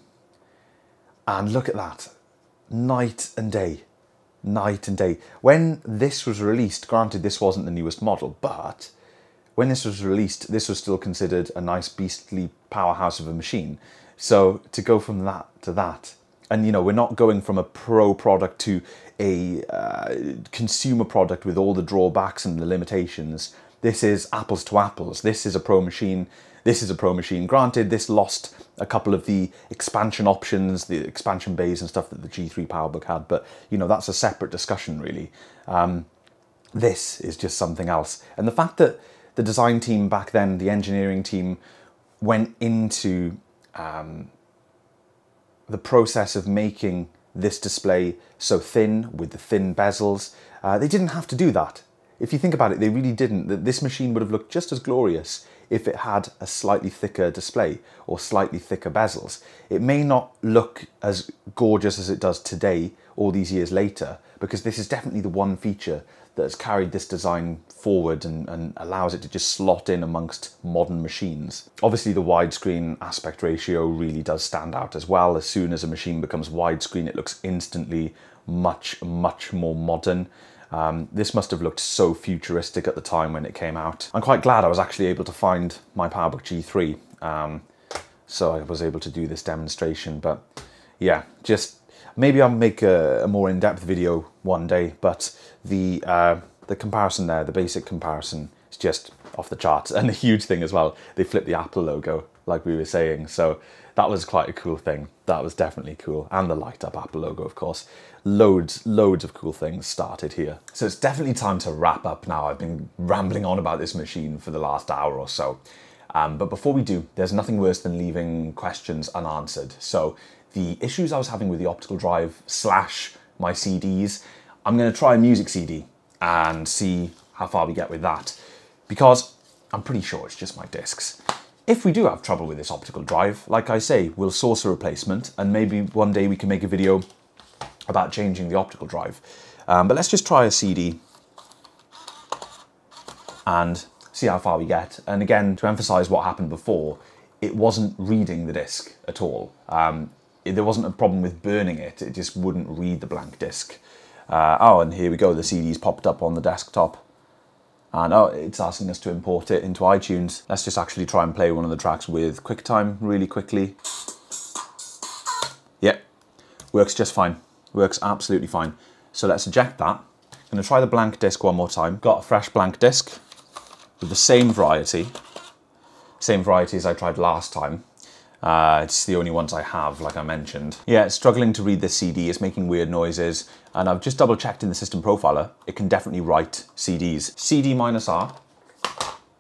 And look at that, night and day, night and day. When this was released, granted this wasn't the newest model, but when this was released, this was still considered a nice beastly powerhouse of a machine. So to go from that to that, and you know, we're not going from a pro product to a uh, consumer product with all the drawbacks and the limitations. This is apples to apples. This is a pro machine. This is a pro machine. Granted, this lost a couple of the expansion options, the expansion bays and stuff that the G three PowerBook had, but you know, that's a separate discussion really. Um, this is just something else. And the fact that the design team back then, the engineering team, went into um, the process of making this display so thin with the thin bezels. Uh, they didn't have to do that. If you think about it, they really didn't. This machine would have looked just as glorious if it had a slightly thicker display or slightly thicker bezels. It may not look as gorgeous as it does today, all these years later, because this is definitely the one feature that has carried this design forward and, and allows it to just slot in amongst modern machines. Obviously the widescreen aspect ratio really does stand out as well. As soon as a machine becomes widescreen, it looks instantly much, much more modern. Um, this must have looked so futuristic at the time when it came out. I'm quite glad I was actually able to find my PowerBook G three, um, so I was able to do this demonstration, but yeah, just maybe I'll make a, a more in-depth video one day, but the uh, the comparison there, the basic comparison, is just off the charts. And a huge thing as well, they flipped the Apple logo, like we were saying. So that was quite a cool thing. That was definitely cool. And the light up Apple logo, of course. Loads, loads of cool things started here. So it's definitely time to wrap up now. I've been rambling on about this machine for the last hour or so. Um, but before we do, there's nothing worse than leaving questions unanswered. So the issues I was having with the optical drive slash my C Ds, I'm going to try a music C D and see how far we get with that, because I'm pretty sure it's just my discs. If we do have trouble with this optical drive, like I say, we'll source a replacement, and maybe one day we can make a video about changing the optical drive. Um, but let's just try a C D and see how far we get. And again, to emphasize what happened before, it wasn't reading the disc at all. Um, it, there wasn't a problem with burning it, it just wouldn't read the blank disc. Uh, oh, and here we go, the C D's popped up on the desktop. And oh, it's asking us to import it into iTunes. Let's just actually try and play one of the tracks with QuickTime really quickly. Yep, yeah, works just fine. Works absolutely fine. So let's eject that. I'm gonna try the blank disc one more time. Got a fresh blank disc with the same variety. Same variety as I tried last time. Uh, it's the only ones I have, like I mentioned. Yeah, it's struggling to read this C D, it's making weird noises, and I've just double checked in the system profiler, it can definitely write C Ds. C D minus R,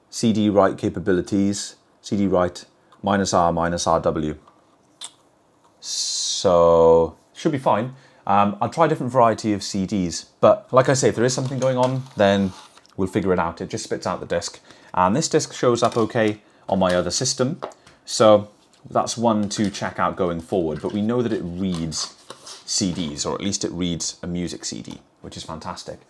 C D write capabilities, C D write minus R minus R W. So, should be fine. Um, I'll try a different variety of C Ds, but like I say, if there is something going on, then we'll figure it out. It just spits out the disc. And this disc shows up okay on my other system, so that's one to check out going forward, but we know that it reads C Ds, or at least it reads a music C D, which is fantastic.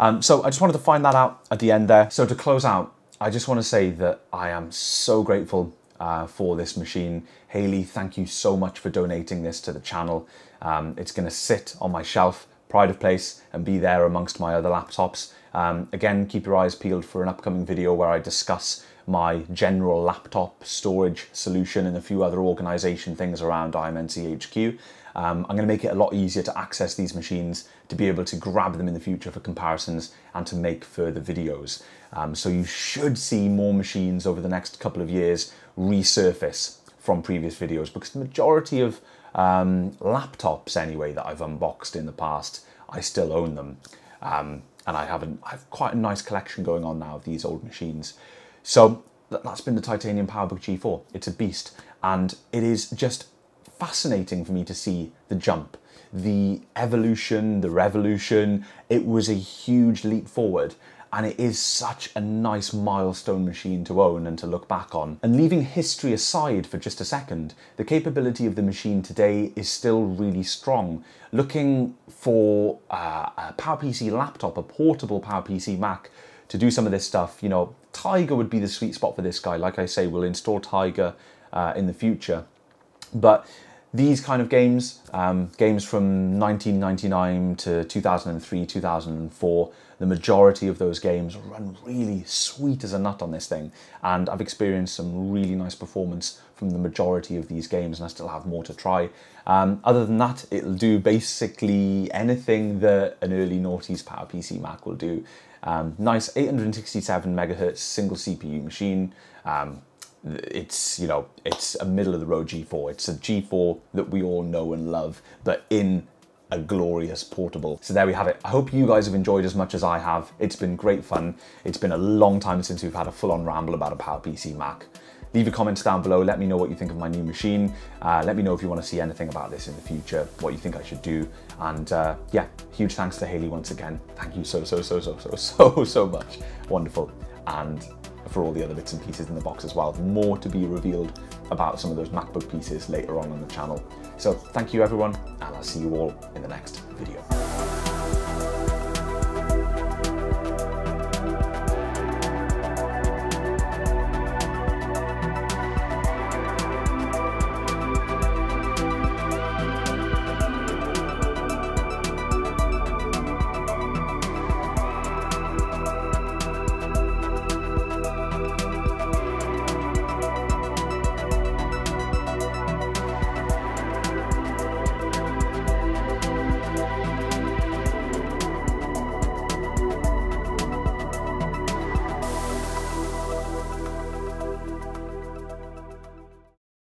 Um, so I just wanted to find that out at the end there. So to close out, I just want to say that I am so grateful uh, for this machine. Hayley, thank you so much for donating this to the channel. Um, it's going to sit on my shelf, pride of place, and be there amongst my other laptops. Um, again, keep your eyes peeled for an upcoming video where I discuss my general laptop storage solution and a few other organization things around I M N C H Q. Um, I'm going to make it a lot easier to access these machines, to be able to grab them in the future for comparisons and to make further videos. Um, so you should see more machines over the next couple of years resurface from previous videos, because the majority of um, laptops anyway that I've unboxed in the past, I still own them. Um, and I have, an, I have quite a nice collection going on now of these old machines. So that's been the Titanium PowerBook G four. It's a beast, and it is just fascinating for me to see the jump, the evolution, the revolution. It was a huge leap forward, and it is such a nice milestone machine to own and to look back on. And leaving history aside for just a second, the capability of the machine today is still really strong. Looking for uh, a PowerPC laptop, a portable PowerPC Mac, to do some of this stuff, you know, Tiger would be the sweet spot for this guy. Like I say, we'll install Tiger uh, in the future. But these kind of games, um, games from nineteen ninety-nine to two thousand three, two thousand four, the majority of those games run really sweet as a nut on this thing. And I've experienced some really nice performance from the majority of these games, and I still have more to try. Um, other than that, it'll do basically anything that an early noughties PowerPC Mac will do. Um, nice eight hundred sixty-seven megahertz single C P U machine. Um, it's, you know, it's a middle of the road G four. It's a G four that we all know and love, but in a glorious portable. So there we have it. I hope you guys have enjoyed as much as I have. It's been great fun. It's been a long time since we've had a full-on ramble about a PowerPC Mac. Leave your comments down below. Let me know what you think of my new machine. Uh, let me know if you want to see anything about this in the future, what you think I should do. And uh, yeah, huge thanks to Hayley once again. Thank you so, so, so, so, so, so, so much. Wonderful. And for all the other bits and pieces in the box as well. More to be revealed about some of those MacBook pieces later on on the channel. So thank you everyone, and I'll see you all in the next video.